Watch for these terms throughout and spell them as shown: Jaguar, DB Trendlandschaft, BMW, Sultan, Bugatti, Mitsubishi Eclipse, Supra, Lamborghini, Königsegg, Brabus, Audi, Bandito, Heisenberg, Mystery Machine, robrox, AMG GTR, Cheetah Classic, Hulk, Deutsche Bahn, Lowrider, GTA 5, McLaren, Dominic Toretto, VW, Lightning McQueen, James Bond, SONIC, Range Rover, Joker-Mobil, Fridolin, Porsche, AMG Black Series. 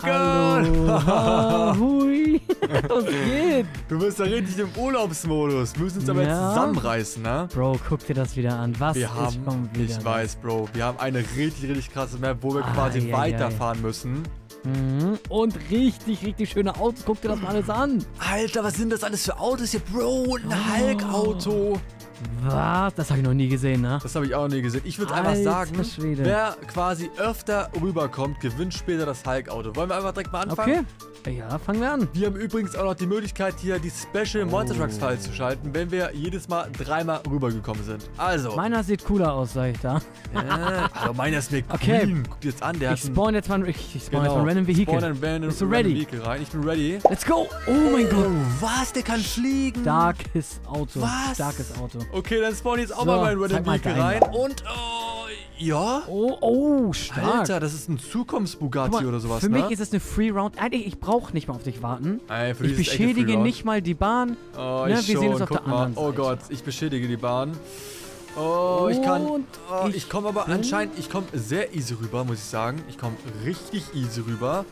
Gott! Hallo. Hui! Was geht? Du bist ja richtig im Urlaubsmodus. Wir müssen uns aber jetzt zusammenreißen, ne? Bro, guck dir das wieder an. Was wir haben, ich weiß, Bro. Wir haben eine richtig, richtig krasse Map, wo wir quasi weiterfahren müssen. Und richtig, richtig schöne Autos. Guck dir das mal alles an. Alter, was sind das alles für Autos hier, Bro? Ein Hulk-Auto. Was? Das habe ich noch nie gesehen, ne? Das habe ich auch noch nie gesehen. Ich würde einfach sagen, wer quasi öfter rüberkommt, gewinnt später das Hulk-Auto. Wollen wir einfach direkt mal anfangen? Okay. Ja, fangen wir an. Wir haben übrigens auch noch die Möglichkeit, hier die Special Monster Trucks Files zu schalten, wenn wir jedes Mal dreimal rübergekommen sind. Also. Meiner sieht cooler aus, sag ich da. Aber meiner ist McQueen. Okay. Guck dir jetzt an, der hat. Ich spawn jetzt mal ein Random Vehicle. Bist du ready? Ich bin ready. Let's go. Oh mein Gott. Was? Der kann fliegen. Starkes Auto. Was? Starkes Auto. Okay, dann spawn jetzt auch mal mein Random Vehicle rein. Und, ja. Oh, stark. Alter, das ist ein Zukunfts-Bugatti oder sowas, ne? Für mich ist es eine Free-Round. Eigentlich, ich brauche nicht mal auf dich warten. Ey, ich beschädige nicht mal die Bahn. Oh, ich schon. Wir sehen uns auf der anderen Seite. Oh Gott, ich beschädige die Bahn. Oh, ich kann... ich komme aber anscheinend... Ich komme sehr easy rüber, muss ich sagen. Ich komme richtig easy rüber.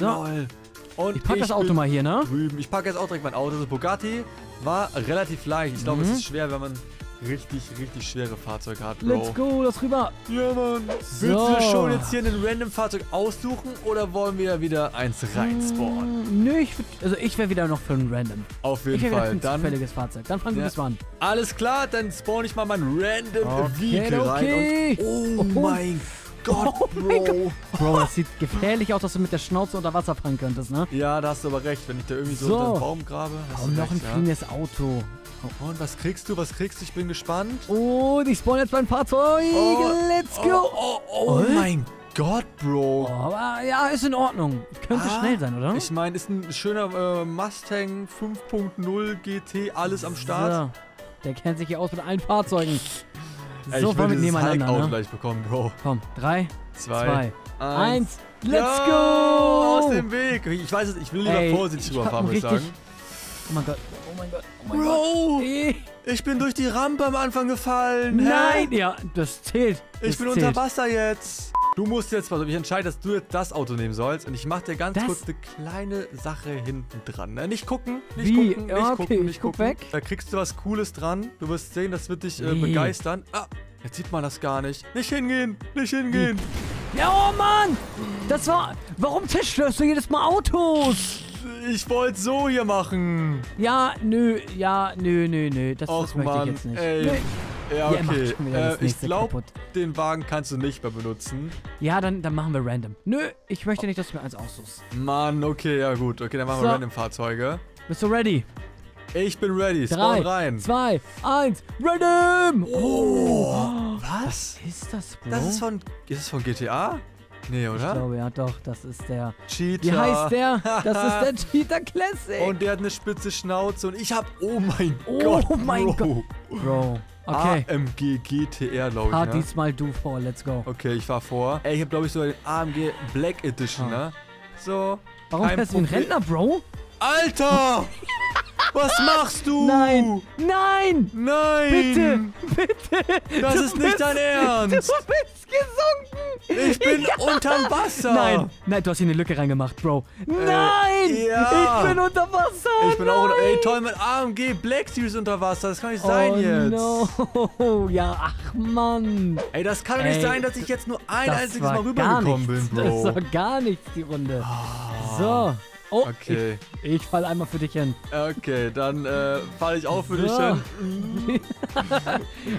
So. Und ich packe das Auto mal hier, ne? Drüben. Ich packe jetzt auch direkt mein Auto. Das Bugatti war relativ leicht. Ich glaube, es ist schwer, wenn man richtig, richtig schwere Fahrzeuge hat, Bro. Let's go, lass rüber. Ja, Mann. So. Willst du schon jetzt hier ein random Fahrzeug aussuchen oder wollen wir wieder eins reinspawnen? Nö, ich wäre wieder noch für ein random. Auf jeden Fall. Ein zufälliges Fahrzeug. Dann fragen wir bis wann. Alles klar, dann spawn ich mal mein random Vehicle rein. Und, oh mein Gott, Bro. Bro, das sieht gefährlich aus, dass du mit der Schnauze unter Wasser fahren könntest, ne? Ja, da hast du aber recht. Wenn ich da irgendwie so unter den Baum grabe, hast du recht, noch ein cleanes Auto. Und was kriegst du? Was kriegst du? Ich bin gespannt. Oh, ich spawn jetzt mein Fahrzeug. Let's go. Oh mein Gott, Bro. Aber ja, ist in Ordnung. Könnte schnell sein, oder? Ich meine, ist ein schöner Mustang 5.0 GT, alles am Start. So. Der kennt sich hier aus mit allen Fahrzeugen. So, ey, ich will dieses Hulk-Auto gleich bekommen, Bro. Komm, 3, 2, 1, let's go! Aus dem Weg! Ich weiß es, ich will lieber vorsichtig rüberfahren, muss ich sagen. Oh mein Gott, oh mein Gott, oh mein Gott. Bro! Ich bin durch die Rampe am Anfang gefallen. Nein! Hä? Ja, das zählt. Ich bin unter Wasser jetzt. Du musst jetzt, also ich entscheide, dass du jetzt das Auto nehmen sollst. Und ich mache dir ganz kurz eine kleine Sache hinten dran. Nicht gucken, nicht gucken. Weg. Da kriegst du was Cooles dran. Du wirst sehen, das wird dich begeistern. Ah, jetzt sieht man das gar nicht. Nicht hingehen, nicht hingehen. Ja, oh Mann! Das war... Warum zerstörst du jedes Mal Autos? Ich wollte so hier machen. Ja, nö. Das möchte ich jetzt nicht. Ey. Nö. Ja, okay. Ich glaube, den Wagen kannst du nicht mehr benutzen. Ja, dann machen wir random. Nö, ich möchte nicht, dass du mir eins aussuchst. Mann, okay, ja gut. Okay, dann machen wir random Fahrzeuge. Bist du ready? Ich bin ready. Spawn rein. 3, 2, 1, random! Oh! Was? Was ist das, Bro? Ist das von GTA? Nee, oder? Ich glaube, ja doch, das ist der... Cheetah. Wie heißt der? Das ist der Cheetah Classic. Und der hat eine spitze Schnauze und ich hab... Oh mein Gott, Bro. Okay. AMG GTR, glaube ich, diesmal du vor, let's go. Okay, ich fahr vor. Ey, ich hab, glaube ich, sogar den AMG Black Edition, ne? So. Warum fährst du ein Rentner, Bro? Alter! Was machst du? Nein! Nein! Nein! Bitte! Bitte! Das ist nicht dein Ernst! Du bist gesunken! Ich bin unterm Wasser! Nein! Nein, du hast hier eine Lücke reingemacht, Bro. Nein! Ja. Ich bin unter Wasser! Ich bin auch unter... Ey, toll, mein AMG Black Series unter Wasser. Das kann nicht sein jetzt. No. Ja, ach Mann. Ey, das kann doch nicht sein, dass ich jetzt nur ein einziges Mal rübergekommen bin, Bro. Das war gar nichts, die Runde. So. Oh, okay. Ich falle einmal für dich hin. Okay, dann falle ich auch für dich hin.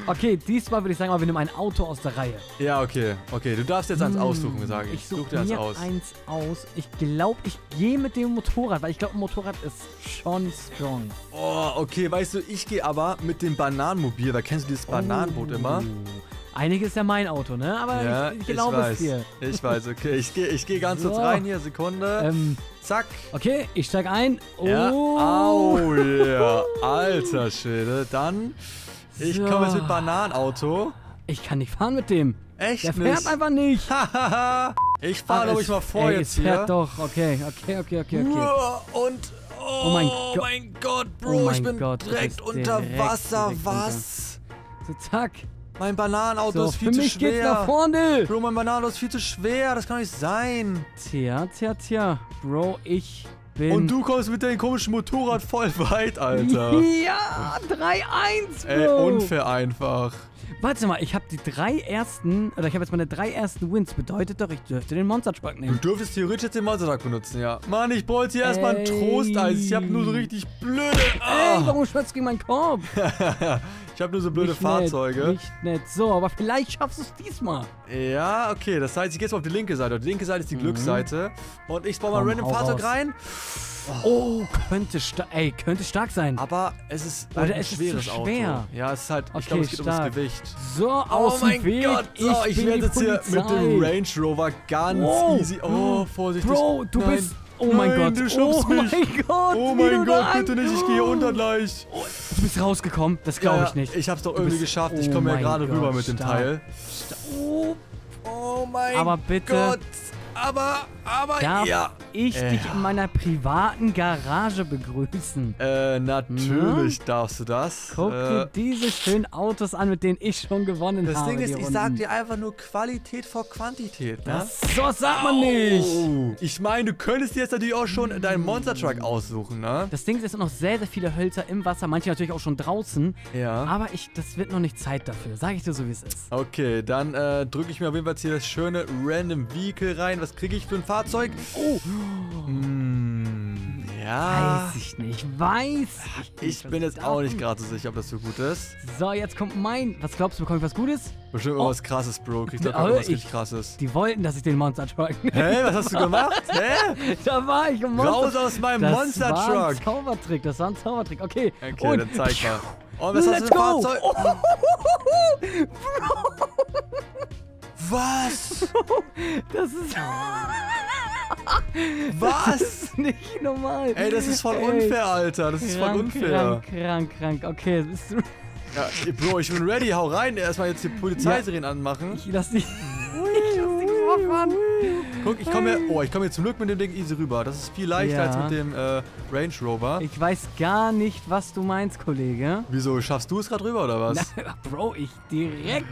Okay, diesmal würde ich sagen, wir nehmen ein Auto aus der Reihe. Ja, okay. Okay, du darfst jetzt eins aussuchen, sage ich. Ich suche dir eins aus. Ich glaube, ich gehe mit dem Motorrad, weil ich glaube, ein Motorrad ist schon strong. Oh, okay, weißt du, ich gehe aber mit dem Bananenmobil. Da kennst du dieses Bananenboot immer. Einiges ist ja mein Auto, ne? Aber ja, ich glaube es dir. Ich weiß, okay. Ich geh ganz kurz rein hier, Sekunde. Zack. Okay, ich steig ein. Oh. Ja. Au, ja. Alter Schwede. Dann, ich komme jetzt mit Bananenauto. Ich kann nicht fahren mit dem. Echt nicht? Der fährt einfach nicht. Ich fahre, glaube ich, mal vor jetzt hier. Fährt doch. Okay. Und, oh mein Gott, Bro. Ich bin direkt unter Wasser. Was? So, zack. Mein Bananenauto ist viel zu schwer. Für mich geht's nach vorne. Bro, mein Bananenauto ist viel zu schwer. Das kann doch nicht sein. Tja. Bro, ich bin... Und du kommst mit deinem komischen Motorrad voll weit, Alter. Ja, 3-1, Bro. Ey, unfair einfach. Warte mal, ich habe die drei ersten... Oder ich habe jetzt meine drei ersten Wins. Bedeutet doch, ich dürfte den Monstertruck nehmen. Du dürftest theoretisch jetzt den Monstertruck benutzen, ja. Mann, ich wollte hier erstmal ein Trosteis. Ich habe nur so richtig blöde... Oh. Ey, warum schwörst du gegen meinen Korb? Ich habe nur so blöde Fahrzeuge. Nicht nett. So, aber vielleicht schaffst du es diesmal. Ja, okay. Das heißt, ich gehe jetzt mal auf die linke Seite. Die linke Seite ist die Glücksseite. Und ich baue mal ein random Fahrzeug rein. Oh, könnte stark sein. Aber es ist ein schweres Auto. Ja, es ist halt, ich glaube, es geht ums Gewicht. So, aus dem Weg. Oh mein Gott. So, ich werde jetzt hier mit dem Range Rover ganz easy. Oh, vorsichtig. Bro, du bist... Oh mein Gott. Du schubst mich. Oh mein Gott, bitte nicht. Ich gehe hier unter gleich. Du bist rausgekommen. Das glaube ich nicht. Ich habe es doch irgendwie geschafft. Ich komme ja gerade rüber mit dem Teil. Oh mein Gott. Aber bitte... Darf ich dich in meiner privaten Garage begrüßen? Natürlich darfst du das. Guck dir diese schönen Autos an, mit denen ich schon gewonnen habe. Das Ding ist, ich sag dir einfach nur Qualität vor Quantität, ne? So sagt man nicht. Ich meine, du könntest dir jetzt natürlich auch schon deinen Monstertruck aussuchen, ne? Das Ding ist, es sind noch sehr, sehr viele Hölzer im Wasser, manche natürlich auch schon draußen. Ja. Aber das wird noch nicht Zeit dafür, sag ich dir so, wie es ist. Okay, dann drücke ich mir auf jeden Fall jetzt hier das schöne Random Vehicle rein. Was kriege ich für ein Fahrzeug? Oh. Ja. Weiß ich nicht. Ich bin jetzt auch nicht gerade so sicher, ob das so gut ist. So, jetzt kommt mein. Was glaubst du, bekomme ich was Gutes? Bestimmt irgendwas Krasses, Bro. Kriegst du irgendwas richtig Krasses. Die wollten, dass ich den Monster-Truck nehme. Hä? Was hast du gemacht? Hä? Da war ich im Monster. Raus aus meinem Monster-Truck. Das war ein Zaubertrick. Okay. Okay, dann zeig mal. Oh, was hast du für ein Fahrzeug? Bro. Was? Das ist... Was? Das ist nicht normal. Ey, das ist voll unfair, Alter. Das ist voll unfair. Krank. Okay, bist du... Ja, Bro, ich bin ready. Hau rein. Erstmal jetzt die Polizeiserien anmachen. Ich lass dich... Guck, ich komme hier zum Glück mit dem Ding easy rüber. Das ist viel leichter als mit dem Range Rover. Ich weiß gar nicht, was du meinst, Kollege. Wieso? Schaffst du es gerade rüber, oder was? Na, Bro, ich direkt.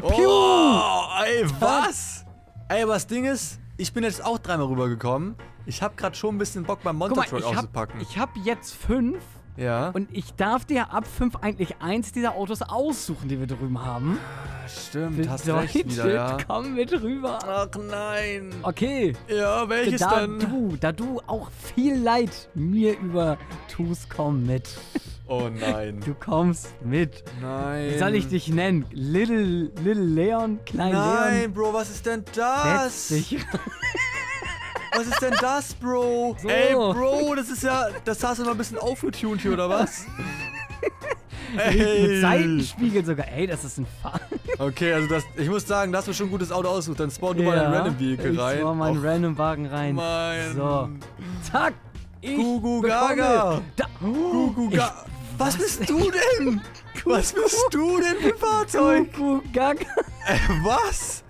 Oh, ey, was? Ey, aber das Ding ist, ich bin jetzt auch dreimal rübergekommen. Ich habe gerade schon ein bisschen Bock, beim Monstertruck auszupacken. Ich habe jetzt 5. Ja. Und ich darf dir ab 5 eigentlich eins dieser Autos aussuchen, die wir drüben haben. Stimmt, hast du recht wieder, ja. Komm mit rüber. Ach nein. Okay. Ja, welches denn? Da du auch viel Leid mir übertust, komm mit. Oh nein. Du kommst mit. Nein. Wie soll ich dich nennen? Little Leon? Klein Leon? Nein, Bro, was ist denn das? Setz dich rein. Was ist denn das, Bro? So. Ey, Bro, das ist ja... Das hast du noch ein bisschen aufgetunt hier, oder was? Ey. Mit Seitenspiegel sogar. Ey, das ist ein Fahr. Okay, also ich muss sagen, dass wir schon ein gutes Auto aussucht. Dann spawn du mal einen Random Vehicle rein. Ich spawn meinen Random Wagen rein. Mein. So. Zack. Gugugaga. Gugugaga. Was bist du denn? Was bist du denn für ein Fahrzeug? Gugugaga. Was?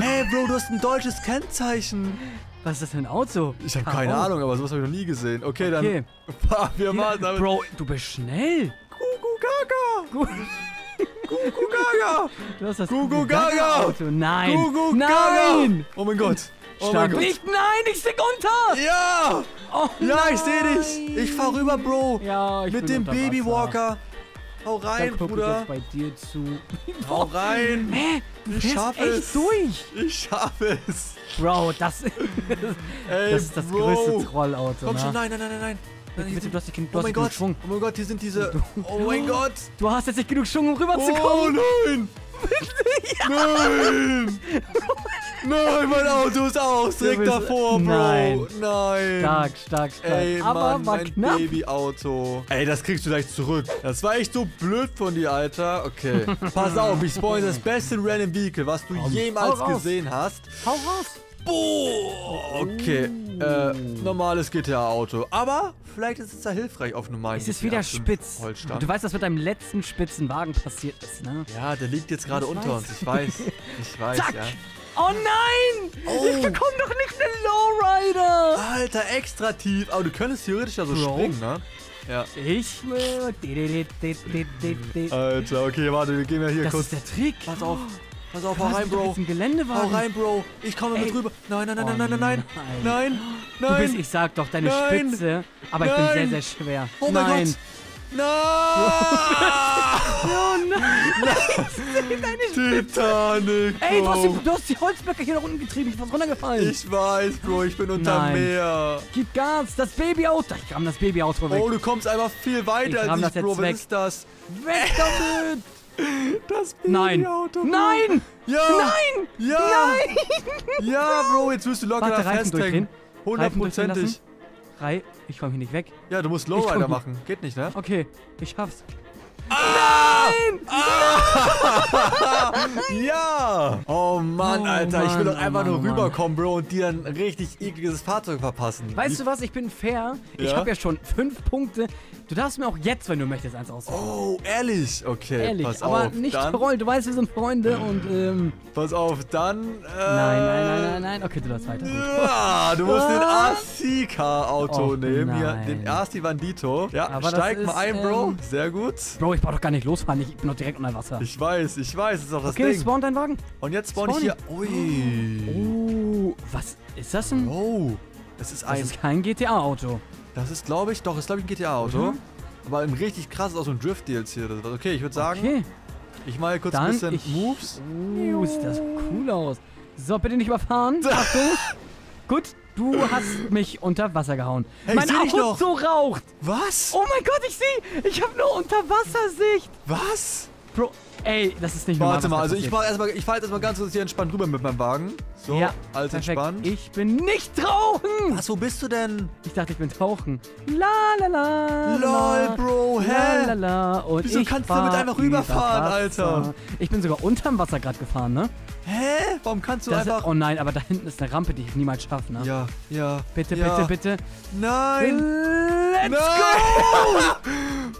Hey, Bro, du hast ein deutsches Kennzeichen. Was ist das für ein Auto? Ich habe keine Ahnung, aber sowas habe ich noch nie gesehen. Okay, dann fahren wir mal damit. Bro, du bist schnell. Gugugaga. Gugugaga. Du hast das Gugugaga-Auto. Nein. Nein. Oh mein Gott. Oh mein Gott. Nein, ich stick unter. Ja. Oh, ja, ich sehe dich. Ich fahre rüber, Bro. Ja, ich bin mit dem Babywalker. Hau rein, Bruder. Bei dir zu. Hau rein. Hä? Ich schaffe es. Durch. Ich schaffe es. Bro, das ist das größte Trollauto. Komm schon, nein. Bitte, du hast nicht genug Schwung. Oh mein Gott, hier sind diese... Oh mein Gott. Du hast jetzt nicht genug Schwung, um rüberzukommen. Oh nein. Nein. Nein, mein Auto ist aus. Direkt davor, Bro. Nein. Stark. Ey, aber Mann, mein Babyauto. Ey, das kriegst du gleich zurück. Das war echt so blöd von dir, Alter. Okay. Pass auf, ich spoil das beste Random Vehicle, was du jemals gesehen hast. Hau raus. Boah. Okay. Normales GTA-Auto. Aber vielleicht ist es ja hilfreich auf normalen GTA. Es ist wieder spitz. Holstein. Du weißt, was mit deinem letzten spitzen Wagen passiert ist, ne? Ja, der liegt jetzt gerade unter uns. Ich weiß, Zack. Ja. Oh nein! Ich bekomme doch nicht den Lowrider! Alter, extra tief. Aber du könntest theoretisch ja so springen, ne? Ja. Ich will... Alter, okay, warte, wir gehen ja hier kurz... Das ist der Trick. Pass auf. Pass auf, hau rein, Bro. Hau rein, Bro. Ich komme mit rüber. Nein, nein, nein, nein, nein, nein, nein, nein. Du bist, ich sag doch, deine Spitze. Aber ich bin sehr, sehr schwer. Oh mein Gott. Nein! Oh nein! Titanic! Bro. Ey, du hast die Holzblöcke hier nach unten getrieben. Ich bin runtergefallen. Ich weiß, Bro. Ich bin unterm Meer. Gib Gas. Das Babyauto. Ich kram das Babyauto weg. Oh, du kommst einfach viel weiter als ich, Bro. Was ist das? Weg damit! Das Babyauto. Nein! Ja! Nein! Ja! Nein! Ja, Bro. Jetzt wirst du locker da festhängen. 100%ig. Ich komme hier nicht weg. Ja, du musst Lowrider machen. Geht nicht, ne? Okay, ich schaff's. Ah! Nein! Ah! Ja! Oh Mann, Alter. Ich will doch einfach nur rüberkommen, Bro, und dir ein richtig ekliges Fahrzeug verpassen. Weißt du was? Ich bin fair. Ja? Ich habe ja schon 5 Punkte. Du darfst mir auch jetzt, wenn du möchtest, eins aussuchen. Oh, ehrlich? Okay, ehrlich, pass auf. Aber nicht bereuen. Du weißt, wir sind Freunde und, pass auf, dann... Nein, nein, nein, nein, nein. Okay, du darfst weiter. Ja, du musst den ASI-Car-Auto nehmen. Ja, den ASI Bandito. Ja, aber steig mal ein, Bro. Sehr gut. Bro, ich brauch doch gar nicht losfahren, ich bin doch direkt unter Wasser. Ich weiß, das ist doch das Ding. Okay, spawnt dein Wagen. Und jetzt spawn ich hier. Ui. Oh, was ist das denn? Oh, das ist ein... Das ist kein GTA-Auto. Das ist, glaube ich, doch, das ist, glaube ich, ein GTA-Auto. Mhm. Aber ein richtig krasses aus so einem Drift-Deals hier. Okay, ich würde sagen, ich mache kurz ein bisschen Moves. Oh, sieht das cool aus. So, bitte nicht überfahren. Achtung. Gut. Du hast mich unter Wasser gehauen. Hey, mein Auto so raucht. Was? Oh mein Gott, ich sehe. Ich habe nur Unterwassersicht. Was? Bro, ey, das ist nicht normal. Warte mal, also ich fahre jetzt erstmal ganz kurz hier entspannt rüber mit meinem Wagen. So, ja, alles entspannt. Ich bin nicht tauchen. Was, wo bist du denn? Ich dachte, ich bin tauchen. La la la. Lol, Bro, hä? La, la, la. Und wieso kannst du damit einfach rüberfahren, Alter? Ich bin sogar unterm Wasser gerade gefahren, ne? Hä? Warum kannst du einfach... Oh nein, aber da hinten ist eine Rampe, die ich niemals schaffe, ne? Ja, ja. Bitte, bitte, bitte. Nein! Let's go!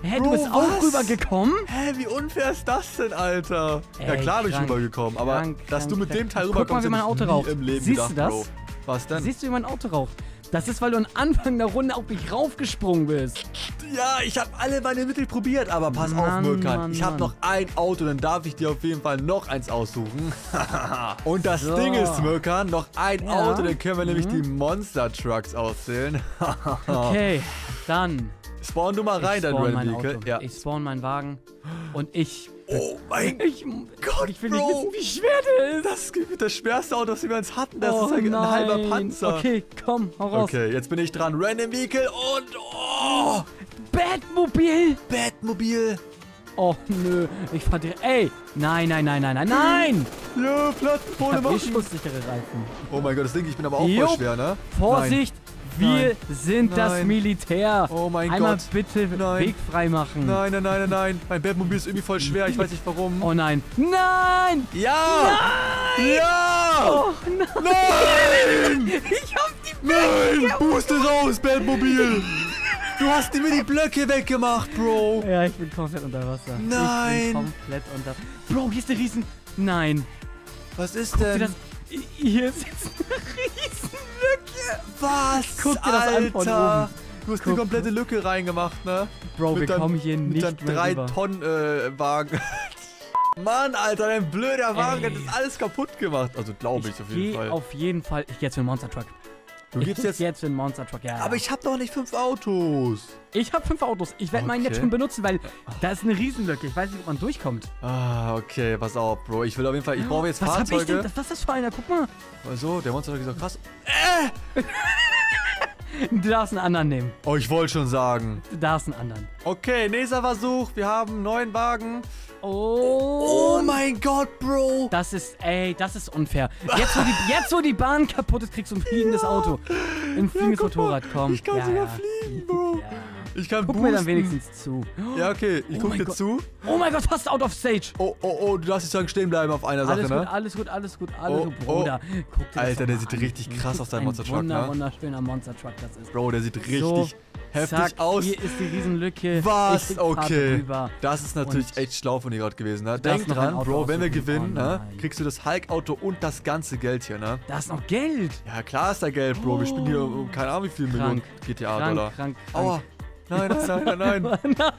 Hä, Bro, du bist auch rübergekommen? Hä, wie unfair ist das denn, Alter? Ey, ja, klar bin ich rübergekommen, aber dass du mit dem Teil rüberkommst, hab ich nie im Leben gedacht, Bro. Was denn? Siehst du, wie mein Auto raucht? Das ist, weil du am Anfang der Runde auf mich raufgesprungen bist. Ja, ich habe alle meine Mittel probiert, aber pass auf, Mürkan. Ich habe noch ein Auto, dann darf ich dir auf jeden Fall noch eins aussuchen. Und das Ding ist, Mürkan, noch ein Auto, dann können wir nämlich die Monster Trucks auszählen. Okay, dann... Spawn du mal rein, dein Rennvehikel. Ja. Ich spawn meinen Wagen und ich... Oh mein Gott, ich will nicht wissen, wie schwer der ist. Das ist das schwerste Auto, das wir jetzt hatten. Das ist ein halber Panzer. Okay, komm, hau raus. Okay, jetzt bin ich dran. Random Vehicle und... Oh, Batmobil. Batmobil. Oh, nö. Ich fahr direkt... Ey. Nein, nein, nein, nein, nein, nein. Ja, Plattenpole machen. Ich muss sichere Reifen. Oh mein Gott, das Ding, ich bin aber auch voll schwer, ne? Vorsicht. Nein. Wir sind das Militär. Oh mein Gott. Einmal bitte Weg frei machen. Nein, nein, nein, nein, nein. Mein Batmobil ist irgendwie voll schwer. Ich weiß nicht warum. Oh nein. Nein! Ja! Nein! Ja! Oh nein! Nein! Ich hab die Blöcke. Nein! Booste raus, Batmobil! Du hast mir die Blöcke weggemacht, Bro. Ja, ich bin komplett unter Wasser. Nein! Ich bin komplett unter... Bro, hier ist der Riesen... Nein. Was ist denn? Hier ist jetzt eine Riesenlücke. Was? Guck dir das an, Alter. Du hast eine komplette Lücke reingemacht, ne? Bro, wir kommen hier nicht mehr rüber. Mit deinem 3-Tonnen-Wagen. Mann, Alter, dein blöder Wagen hat das alles kaputt gemacht. Also glaube ich auf jeden Fall. Auf jeden Fall. Ich gehe jetzt für einen Monster Truck. Du gibst jetzt für einen Monster Truck, ja. Aber ich habe doch nicht 5 Autos. Ich habe 5 Autos. Ich werde meinen jetzt schon benutzen, weil da ist eine Riesenlücke. Ich weiß nicht, ob man durchkommt. Ah, okay. Pass auf, Bro. Ich will auf jeden Fall... Ich brauche jetzt Fahrzeuge. Was hab ich denn? Was ist das für einer? Guck mal. Also, der Monster Truck ist doch krass. Du darfst einen anderen nehmen. Oh, ich wollte schon sagen. Du darfst einen anderen. Okay, nächster Versuch. Wir haben einen neuen Wagen. Oh, oh mein Gott, Bro. Das ist, ey, das ist unfair. Jetzt, wo die Bahn kaputt ist, kriegst du ein fliegendes Auto. Ein fliegendes Motorrad, komm. Ich kann sogar fliegen, Bro. Ja. Ich kann guck mir dann wenigstens zu. Ja, okay, ich guck dir zu. Oh mein Gott, fast out of stage. Oh, oh, oh, du darfst nicht stehen bleiben auf einer Sache, ne? Alles gut, alles gut, alles gut, Bruder. Guck dir das Alter, der sieht richtig krass aus, dein Monster Truck, ne? Wunderschöner Monster Truck, das ist. Bro, der sieht richtig... heftig aus. Hier ist die Riesenlücke. Was? Ich okay. Das ist natürlich echt schlau von dir gerade gewesen. Ne? Denk dran, Bro, wenn wir gewinnen, ne, kriegst du das Hulk-Auto und das ganze Geld hier. Ne? Da ist noch Geld. Ja, klar ist da Geld, Bro. Wir spielen hier um keine Ahnung wie viel Millionen GTA-Dollar. Krank, krank, krank. Aua. Nein.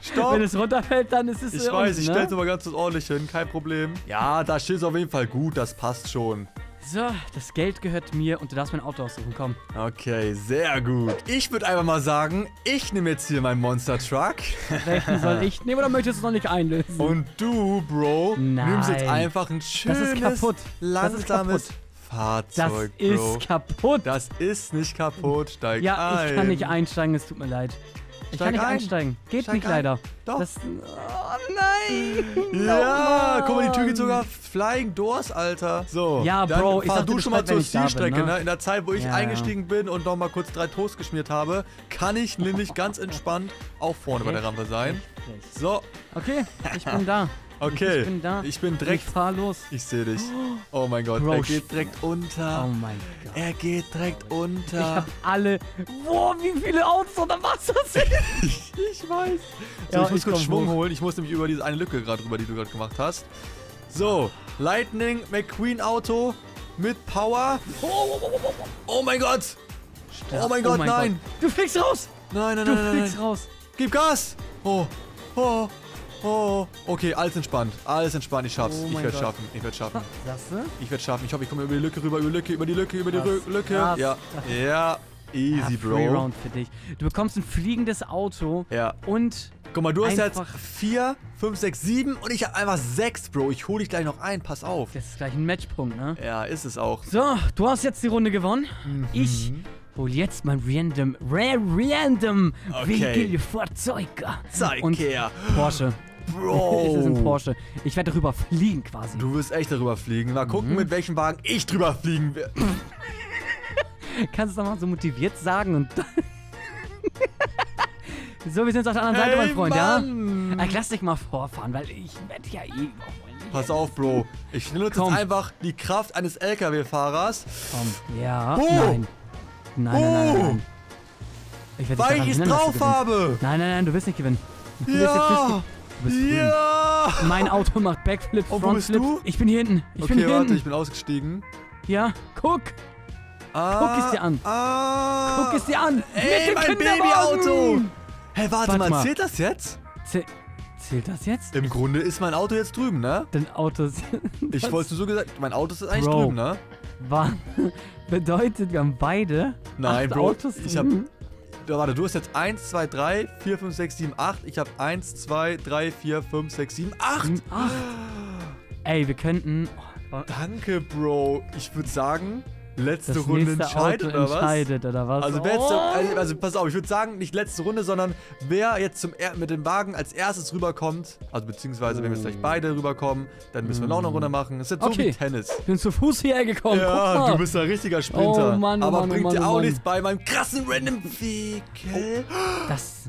Stopp. Wenn es runterfällt, dann ist es... Ich weiß, ich stell's aber ganz ordentlich hin. Kein Problem. Ja, da steht's auf jeden Fall gut. Das passt schon. So, das Geld gehört mir und du darfst mein Auto aussuchen, komm. Okay, sehr gut. Ich würde einfach mal sagen, ich nehme jetzt hier meinen Monster-Truck. Welchen soll ich nehmen oder möchtest du es noch nicht einlösen? Und du, Bro, nein, nimmst jetzt einfach ein schönes, das ist kaputt, langsames Fahrzeug, das ist Bro. Kaputt. Das ist nicht kaputt, steig ja, ein. Ja, ich kann nicht einsteigen, es tut mir leid. Ich kann nicht einsteigen. Geht nicht leider. Doch. Das, oh nein. Ja, guck mal, die Tür geht sogar Flying Doors, Alter. So, ja, dann Bro, fahr du schon mal zur Zielstrecke, ne? In der Zeit, wo ich eingestiegen bin und nochmal kurz 3 Toast geschmiert habe, kann ich nämlich ganz entspannt auch vorne bei der Rampe sein. So. Okay, ich bin da. Okay, ich bin direkt. Ich fahr los. Ich sehe dich. Oh mein Gott, Bro, er geht direkt unter. Oh mein Gott. Er geht direkt unter. Ich hab alle. Boah, wie viele Autos oder was das ist? Ich weiß. So, ja, ich muss kurz Schwung holen. Ich muss nämlich über diese eine Lücke gerade rüber, die du gerade gemacht hast. So, Lightning McQueen Auto mit Power. Oh mein Gott. Oh mein Gott, nein. Du fliegst raus. Nein. Du fliegst raus. Gib Gas. Oh. Oh, okay, alles entspannt. Alles entspannt, ich schaff's. Oh ich werd's schaffen, ich werd's schaffen. Ich werd's schaffen. Ich hoffe, ich komme über die Lücke rüber, über die Lücke. Krass. Ja, ja, easy, Bro. Free Round für dich. Du bekommst ein fliegendes Auto und... Guck mal, du hast jetzt 4, 5, 6, 7 und ich habe einfach 6, Bro. Ich hole dich gleich noch ein, pass auf. Das ist gleich ein Matchpunkt, ne? Ja, ist es auch. So, du hast jetzt die Runde gewonnen. Mhm. Ich... hol jetzt mein random Regelfahrzeuger. Zeig her. Porsche. Bro. Das ist ein Porsche. Ich werde darüber fliegen quasi. Du wirst echt darüber fliegen. Mal gucken, mit welchem Wagen ich drüber fliegen werde. Kannst du es nochmal so motiviert sagen und dann... So, wir sind jetzt auf der anderen Seite, mein Freund, Mann. Ja? Lass dich mal vorfahren, weil ich werde ja eh... Pass auf, Bro. Ich nutze jetzt einfach die Kraft eines LKW-Fahrers. Komm. Ja. Oh. Nein. Nein. Ich weil ich es drauf habe! Nein, du wirst nicht gewinnen. Du bist grün. Mein Auto macht Backflip, Frontflip. Wo bist du? Ich bin hier hinten. Okay, warte, ich bin ausgestiegen. Ja, guck! Guck es dir an! Guck es dir an! Ey, mit dem Babyauto! Hey, warte mal, zählt das jetzt? Zählt das jetzt? Im Grunde ist mein Auto jetzt drüben, ne? Dein Auto ist... Ich wollte nur so gesagt, mein Auto ist eigentlich drüben, ne? Bedeutet, wir haben beide. Nein, Bro. Autos ich hab. Warte, du hast jetzt 1, 2, 3, 4, 5, 6, 7, 8. Ich hab 1, 2, 3, 4, 5, 6, 7, 8. 8. Ey, wir könnten. Oh, danke, Bro. Ich würde sagen, letzte Runde entscheidet, oder was? Also pass auf, ich würde sagen, nicht letzte Runde, sondern wer jetzt mit dem Wagen als erstes rüberkommt, also beziehungsweise wenn wir jetzt gleich beide rüberkommen, dann müssen wir noch eine Runde machen. Das ist jetzt so wie Tennis. Ich bin zu Fuß hierher gekommen. Ja, du bist ein richtiger Sprinter. Oh Mann, aber bringt dir auch nichts bei meinem krassen Random Vehicle.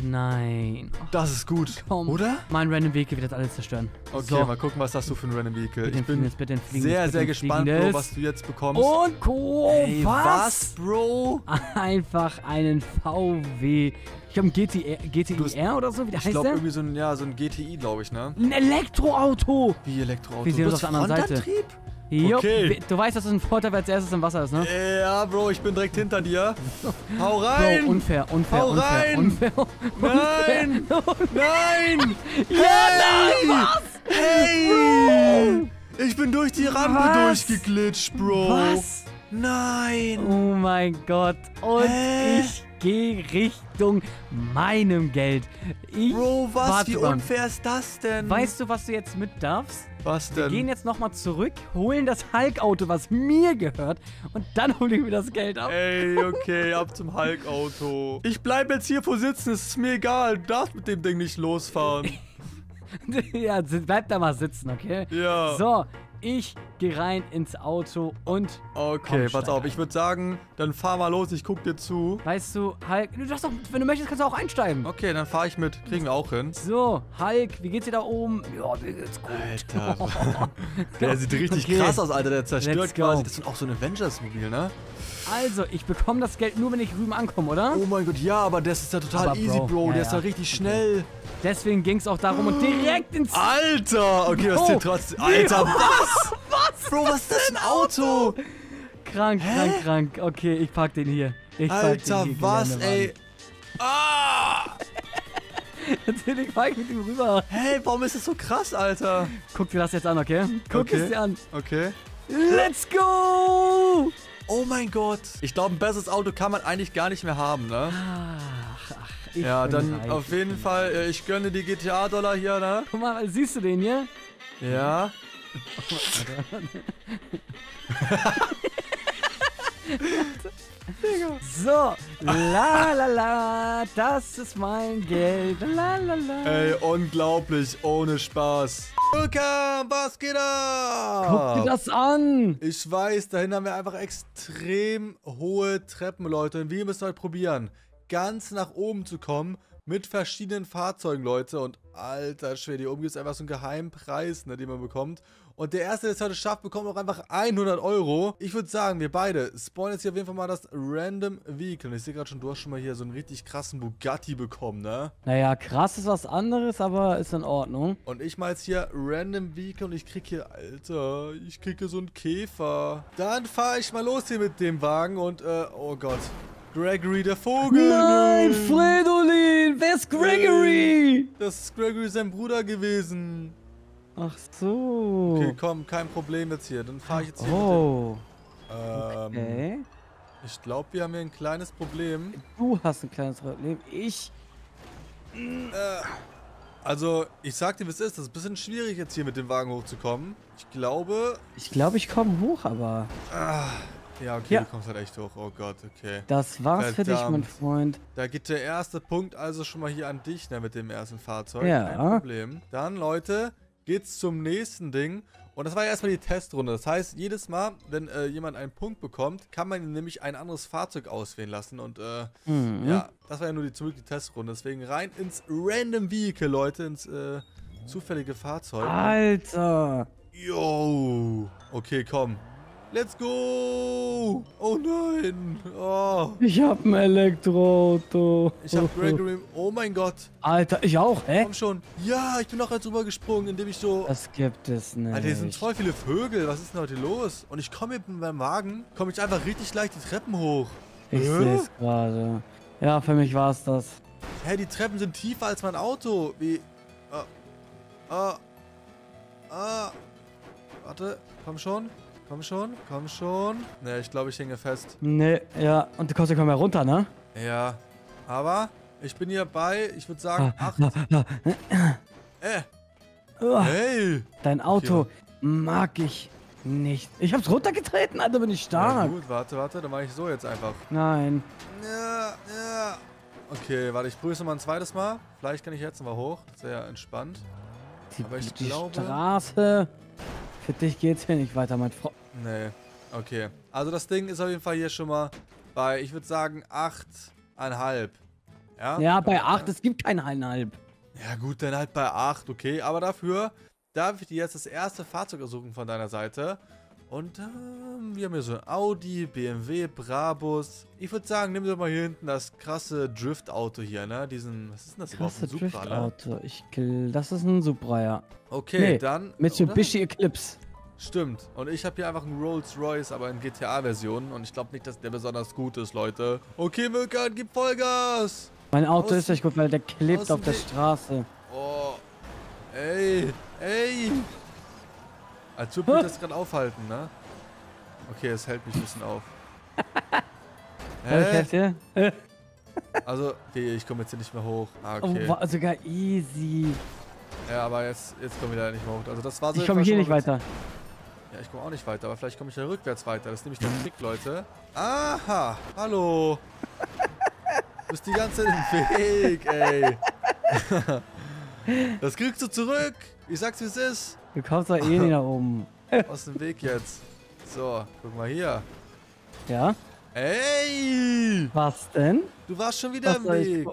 Nein. Das ist gut, oder? Mein Random Vehicle wird das alles zerstören. Okay, mal gucken, was hast du für ein Random Vehicle. Ich bin sehr, sehr gespannt, was du jetzt bekommst. Und ey, was, Bro? Einfach einen VW. Ich habe ein GTIR oder so, wie der heißt der? Ich glaube, irgendwie so ein GTI, glaube ich, ne? Ein Elektroauto! Wie Elektroauto? Wir sehen uns auf der anderen Seite. Jo, okay. Du weißt, dass das ein Vorteil als erstes im Wasser ist, ne? Ja, Bro, ich bin direkt hinter dir. Hau rein! Bro, unfair. Nein! Ja, nein! Was? Hey! Ich bin durch die Rampe durchgeglitscht, Bro. Was? Nein! Oh mein Gott. Und ich gehe Richtung meinem Geld. Bro, was? Wie unfair ist das denn? Weißt du, was du jetzt mit darfst? Was denn? Wir gehen jetzt nochmal zurück, holen das Hulk-Auto, was mir gehört, und dann hole ich mir das Geld ab. Ey, okay, ab zum Hulk-Auto. Ich bleib jetzt hier vor sitzen, es ist mir egal. Du darfst mit dem Ding nicht losfahren. Ja, bleib da mal sitzen, okay? Ja. So. Ich gehe rein ins Auto und... Okay, pass auf. Ich würde sagen, dann fahr mal los. Ich guck dir zu. Weißt du, Hulk... Du darfst doch, wenn du möchtest, kannst du auch einsteigen. Okay, dann fahre ich mit. Kriegen wir auch hin. So, Hulk, wie geht's dir da oben? Ja, mir geht's gut. Alter. Der sieht richtig krass aus, Alter. Der zerstört quasi. Das ist auch so ein Avengers-Mobil, ne? Also, ich bekomme das Geld nur, wenn ich rüben ankomme, oder? Oh mein Gott, ja, aber das ist ja total easy, Bro. Ja, der ist ja richtig schnell. Deswegen ging es auch darum und direkt ins... Alter! Okay, was zählt trotzdem... Alter, was? Was? Bro, was ist das denn? Ein Auto? Krank. Okay, ich pack den hier. Alter, was, ey? Ah! Natürlich fahr ich mit ihm rüber. Hey, warum ist das so krass, Alter? Guck dir das jetzt an, okay? Guck es dir an. Okay. Let's go! Oh mein Gott. Ich glaube, ein besseres Auto kann man eigentlich gar nicht mehr haben, ne? Ja, dann auf jeden Fall, ich gönne die GTA-Dollar hier, ne? Guck mal, siehst du den hier? Ja. So, la la la, das ist mein Geld, la la la. Ey, unglaublich, ohne Spaß. Welcome, was geht ab? Guck dir das an. Ich weiß, dahin haben wir einfach extrem hohe Treppen, Leute. Und wir müssen halt probieren, ganz nach oben zu kommen mit verschiedenen Fahrzeugen, Leute. Und alter Schwede, hier oben gibt es einfach so einen geheimen Preis, ne, den man bekommt. Und der Erste, der es heute schafft, bekommt auch einfach 100 Euro. Ich würde sagen, wir beide spawnen jetzt hier auf jeden Fall mal das Random Vehicle. Und ich sehe gerade schon, du hast schon mal hier so einen richtig krassen Bugatti bekommen, ne? Naja, krass ist was anderes, aber ist in Ordnung. Und ich mal jetzt hier Random Vehicle und ich krieg hier, Alter, ich krieg hier so einen Käfer. Dann fahre ich mal los hier mit dem Wagen und, oh Gott. Gregory, der Vogel! Nein, Fridolin! Wer ist Gregory? Das ist Gregory, sein Bruder gewesen. Ach so. Okay, komm, kein Problem jetzt hier. Dann fahre ich jetzt hier mit dem. Okay. Ich glaube, wir haben hier ein kleines Problem. Du hast ein kleines Problem. Ich... Also, ich sag dir, wie es ist. Das ist ein bisschen schwierig, jetzt hier mit dem Wagen hochzukommen. Ich glaube... Ich glaube, ich komme hoch, aber... Ja, okay, ja. Du kommst halt echt hoch. Oh Gott, okay. Das war's für dich, mein Freund. Da geht der erste Punkt also schon mal hier an dich, ne, mit dem ersten Fahrzeug. Ja. Kein Problem. Dann, Leute... geht's zum nächsten Ding. Und das war ja erstmal die Testrunde. Das heißt, jedes Mal, wenn jemand einen Punkt bekommt, kann man ihm nämlich ein anderes Fahrzeug auswählen lassen. Und ja, das war ja nur die Testrunde. Deswegen rein ins Random Vehicle, Leute. Ins zufällige Fahrzeug. Alter! Yo! Okay, komm. Let's go! Oh nein! Oh. Ich hab ein Elektroauto. Ich hab Gregory. Oh mein Gott. Alter, ich auch, hä? Komm schon. Ja, ich bin auch jetzt rübergesprungen, indem ich so... Das gibt es nicht. Alter, hier sind voll viele Vögel. Was ist denn heute los? Und ich komme mit meinem Wagen, komme ich einfach richtig leicht die Treppen hoch. Ich sehe es gerade. Ja, für mich war es das. Hä, die Treppen sind tiefer als mein Auto. Wie... Warte, komm schon. Komm schon, komm schon. Ne, ich glaube, ich hänge fest. Ne, ja. Und du kommst ja kaum mehr runter, ne? Ja. Aber ich bin hier bei, ich würde sagen, 8. Hey! Dein Auto mag ich nicht. Ich hab's runtergetreten, Alter, bin ich stark. Ja, gut, warte, warte, dann mache ich so jetzt einfach. Nein. Ja, ja. Okay, warte, ich prüfe nochmal ein zweites Mal. Vielleicht kann ich jetzt nochmal hoch. Sehr entspannt. Aber ich glaube... Die Straße... Für dich geht's hier nicht weiter, mein Freund. Nee, okay. Also das Ding ist auf jeden Fall hier schon mal bei, ich würde sagen, 8,5. Ja? Ja, bei 8, es gibt kein 1,5. Ja gut, dann halt bei 8, okay. Aber dafür darf ich dir jetzt das erste Fahrzeug ersuchen von deiner Seite. Und wir haben hier so ein Audi, BMW, Brabus. Ich würde sagen, nimm doch mal hier hinten das krasse Drift-Auto hier, ne? Diesen, was ist denn das überhaupt? Ein Supra, Drift-Auto, ne? Das ist ein Supra, ja. Okay, nee, dann... Mitsubishi Eclipse. Stimmt. Und ich habe hier einfach einen Rolls-Royce, aber in GTA-Version. Und ich glaube nicht, dass der besonders gut ist, Leute. Okay, Möckern, gib Vollgas! Mein Auto ist nicht gut, weil der klebt auf der Straße. Oh. Ey, ey! Als würde mich das gerade aufhalten, ne? Okay, es hält mich ein bisschen auf. Also, okay, ich komme jetzt hier nicht mehr hoch. Ah, okay. Oh, sogar easy. Ja, aber jetzt komme ich da nicht mehr hoch. Also, das war so. Ich komme hier nicht weiter. Ja, ich komme auch nicht weiter, aber vielleicht komme ich ja rückwärts weiter. Das ist nämlich der Trick, Leute. Aha, hallo. Du bist die ganze Zeit im Weg, ey. Das kriegst du zurück. Ich sag's, wie es ist. Du kommst doch eh nicht nach oben. Aus dem Weg jetzt. So, guck mal hier. Ja? Ey! Was denn? Du warst schon wieder im Weg.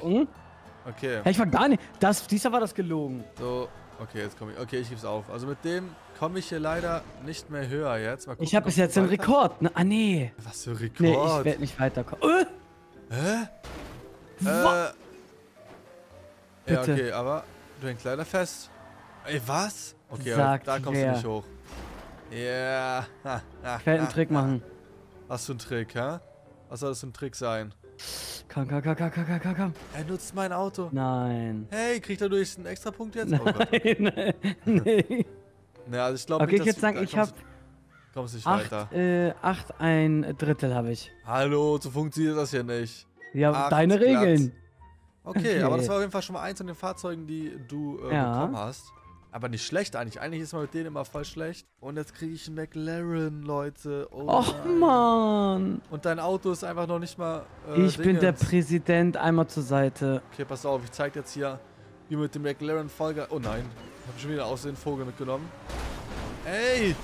Okay. Hey, ich war gar nicht. Diesmal war das gelogen. So, okay, jetzt komme ich. Okay, ich gebe es auf. Also mit dem komme ich hier leider nicht mehr höher jetzt. Mal gucken, ich habe bis jetzt den Rekord. Ne? Ah, nee. Was für ein Rekord? Nee, ich werde nicht weiterkommen. Hä? Ja, okay, aber du hängst leider fest. Ey, was? Okay, da kommst du nicht hoch. Ja. Yeah. Ich werde einen Trick machen. Was für ein Trick, hä? Was soll das für ein Trick sein? Komm. Er nutzt mein Auto. Nein. Hey, kriegt er durch einen extra Punkt jetzt? Nein. Nee. Naja, also ich glaube okay, nicht, dass ich sagen, ich habe. Kommst nicht weiter. 8 1/3 habe ich. Hallo, so funktioniert das hier nicht. Ja, 8, deine Regeln. Okay, aber das war auf jeden Fall schon mal eins von den Fahrzeugen, die du bekommen hast. Aber nicht schlecht eigentlich. Eigentlich ist man mit denen immer voll schlecht. Und jetzt kriege ich einen McLaren, Leute. Och, Mann. Und dein Auto ist einfach noch nicht mal... ich bin der Präsident, einmal zur Seite. Okay, pass auf. Ich zeig jetzt hier, wie mit dem McLaren Folge... Oh nein. Ich habe schon wieder aus den Vogel mitgenommen. Ey!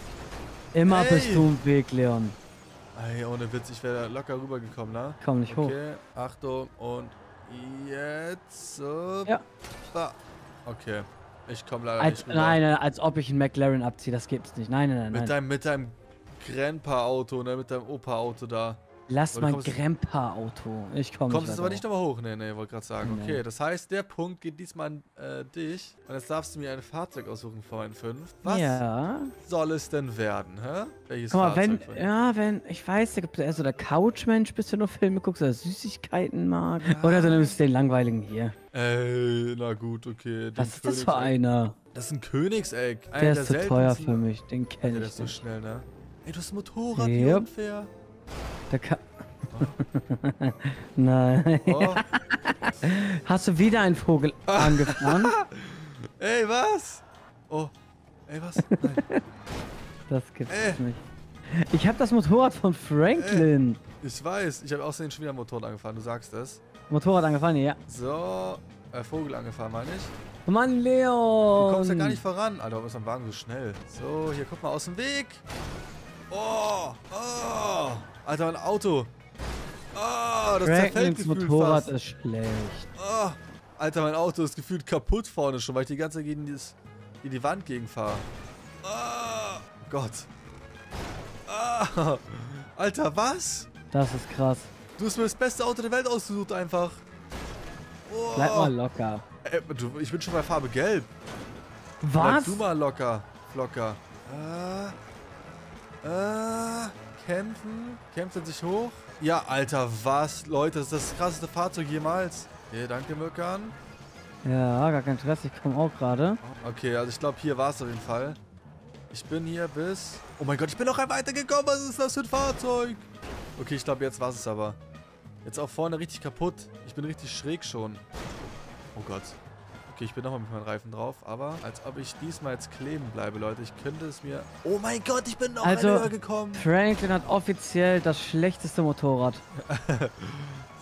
Immer bist du im Weg, Leon. Ey, ohne Witz. Ich wäre locker rübergekommen, ne? Komm nicht hoch. Okay, Achtung. Und jetzt... ja. Da. Okay. Ich komme leider nicht rüber. Nein, als ob ich einen McLaren abziehe, das gibt's nicht. Nein. Mit deinem Grandpa-Auto, ne? Mit deinem Opa-Auto da. Lass mein Grandpa-Auto. Ich komme nicht. Kommst du aber nicht nochmal hoch? Nee, wollte gerade sagen. Okay, das heißt, der Punkt geht diesmal an dich. Und jetzt darfst du mir ein Fahrzeug aussuchen, V5. Was soll es denn werden, hä? Welches Fahrzeug? Guck mal, wenn, ich weiß, da gibt es eher so der Couchmensch, bis du nur Filme guckst, oder Süßigkeiten mag. Ja. Oder dann nimmst du den langweiligen hier. Ey, na gut, okay. Was ist das für einer? Das ist ein Königsegg. Der ist zu teuer für mich, den kenne ich nicht. Der ist so schnell, ne? Ey, du hast ein Motorrad, wie unfair. Der kann... Oh. Nein. Oh. Hast du wieder einen Vogel angefahren? Ey, was? Oh. Ey, was? Nein. Das gibt's nicht. Ich hab das Motorrad von Franklin. Ey. Ich weiß. Ich habe außerdem schon wieder ein Motorrad angefahren. Du sagst es. Motorrad angefahren, ja. So. Vogel angefahren, meine ich. Oh Mann, Leon. Du kommst ja gar nicht voran. Alter, warum ist am Wagen so schnell? So, hier, guck mal aus dem Weg. Oh. Oh. Alter, mein Auto. Oh, das zerfällt gefühlt Motorrad fast. Ist schlecht. Oh, Alter, mein Auto ist gefühlt kaputt vorne schon, weil ich die ganze Zeit gegen die Wand gegenfahre. Oh, Gott. Oh, Alter, was? Das ist krass. Du hast mir das beste Auto der Welt ausgesucht einfach. Oh. Bleib mal locker. Ey, ich bin schon bei Farbe Gelb. Was? Bleib du mal locker. Flocker. Kämpfen. Kämpft er sich hoch? Ja, Alter, was? Leute, das ist das krasseste Fahrzeug jemals. Okay, danke, Möckern. Ja, gar kein Stress, ich komme auch gerade. Okay, also ich glaube, hier war es auf jeden Fall. Ich bin hier bis... Oh mein Gott, ich bin auch weitergekommen. Was ist das für ein Fahrzeug? Okay, ich glaube, jetzt war es aber. Jetzt auch vorne richtig kaputt. Ich bin richtig schräg schon. Oh Gott. Okay, ich bin nochmal mit meinen Reifen drauf, aber als ob ich diesmal jetzt kleben bleibe, Leute. Ich könnte es mir... Oh mein Gott, ich bin noch höher gekommen. Franklin hat offiziell das schlechteste Motorrad. Ist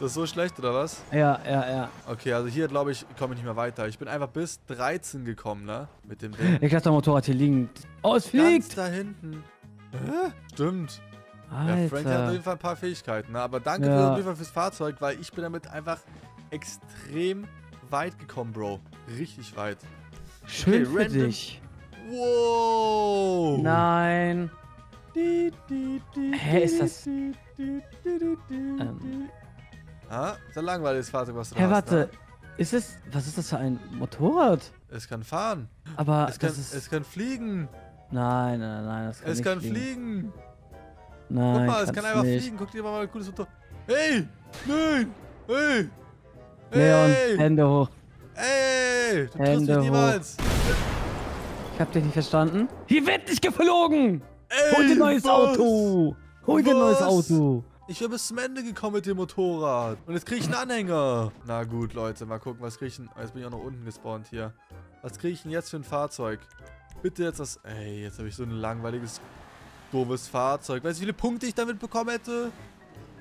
das so schlecht, oder was? Ja. Okay, also hier, glaube ich, komme ich nicht mehr weiter. Ich bin einfach bis 13 gekommen, ne? Mit dem Ding. Ich lasse das Motorrad hier liegen. Oh, es fliegt! Ganz da hinten. Stimmt. Alter. Ja, Franklin hat auf jeden Fall ein paar Fähigkeiten, ne? Aber danke auf jeden Fall fürs Fahrzeug, weil ich bin damit einfach extrem... weit gekommen, Bro. Richtig weit. Schön für dich. Wow. Nein. Hä, ist das... ist ein langweiliges Fahrzeug, was du hast. Hä, warte. Ist es... Was ist das für ein Motorrad? Es kann fahren. Aber es kann fliegen. Nein. Es kann fliegen. Nein, guck mal, es kann einfach fliegen. Guck dir mal ein cooles Motorrad. Hey! Nein! Hey! Leon, ey! Hände hoch. Ey, du tust mich niemals. Ich hab dich nicht verstanden. Hier wird nicht geflogen. Ey, hol dir ein neues Auto. Hol dir ein neues Auto. Ich bin bis zum Ende gekommen mit dem Motorrad. Und jetzt krieg ich einen Anhänger. Na gut, Leute, mal gucken, was krieg ich denn? Jetzt bin ich auch noch unten gespawnt hier. Was krieg ich denn jetzt für ein Fahrzeug? Bitte jetzt das... Ey, jetzt habe ich so ein langweiliges, doofes Fahrzeug. Weißt du, wie viele Punkte ich damit bekommen hätte?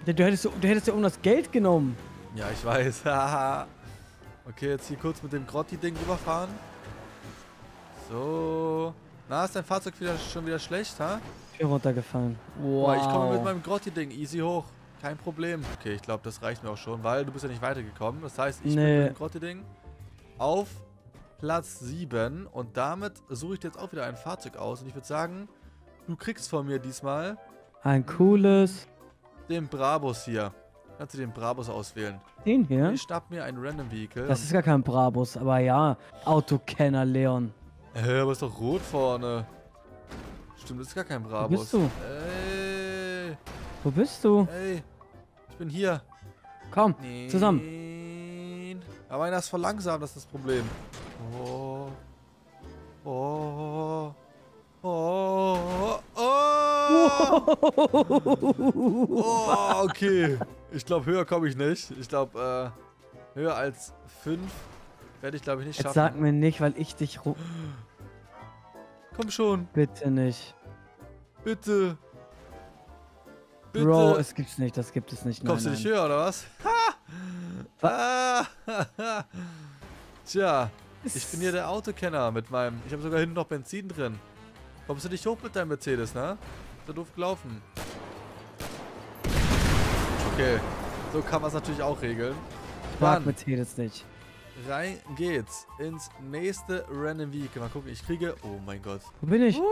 Du hättest ja um das Geld genommen. Ja, ich weiß. Okay, jetzt hier kurz mit dem Grotti-Ding rüberfahren. So. Na, ist dein Fahrzeug schon wieder schlecht, ha? Ich bin runtergefallen. Wow. Boah, ich komme mit meinem Grotti-Ding easy hoch. Kein Problem. Okay, ich glaube, das reicht mir auch schon, weil du bist ja nicht weitergekommen. Das heißt, ich bin mit dem Grotti-Ding auf Platz 7. Und damit suche ich dir jetzt auch wieder ein Fahrzeug aus. Und ich würde sagen, du kriegst von mir diesmal... ein cooles... den Brabus hier. Kannst du den Brabus auswählen? Den hier? Ich schnapp mir ein Random Vehicle. Das ist gar kein Brabus, aber ja. Autokenner, Leon. Aber ist doch rot vorne. Stimmt, das ist gar kein Brabus. Wo bist du? Ey. Wo bist du? Ey. Ich bin hier. Komm, nein, zusammen. Aber einer ist verlangsamt, das ist das Problem. Oh. Oh. Oh. Oh. Oh, okay. Ich glaube, höher komme ich nicht. Ich glaube, höher als 5 werde ich, glaube ich, nicht schaffen. Jetzt sag mir nicht, weil ich dich... Komm schon. Bitte nicht. Bitte. Bitte. Bro, es gibt's nicht, das gibt es nicht. Nein, kommst du nicht höher, oder was? Ha! Ah. Tja, ich bin hier der Autokenner mit meinem... Ich habe sogar hinten noch Benzin drin. Kommst du nicht hoch mit deinem Mercedes, ne? Ist ja doof gelaufen. Okay, so kann man es natürlich auch regeln. Mag Mercedes nicht. Rein geht's ins nächste Random Week. Mal gucken, ich kriege... Oh mein Gott. Wo bin ich? Ich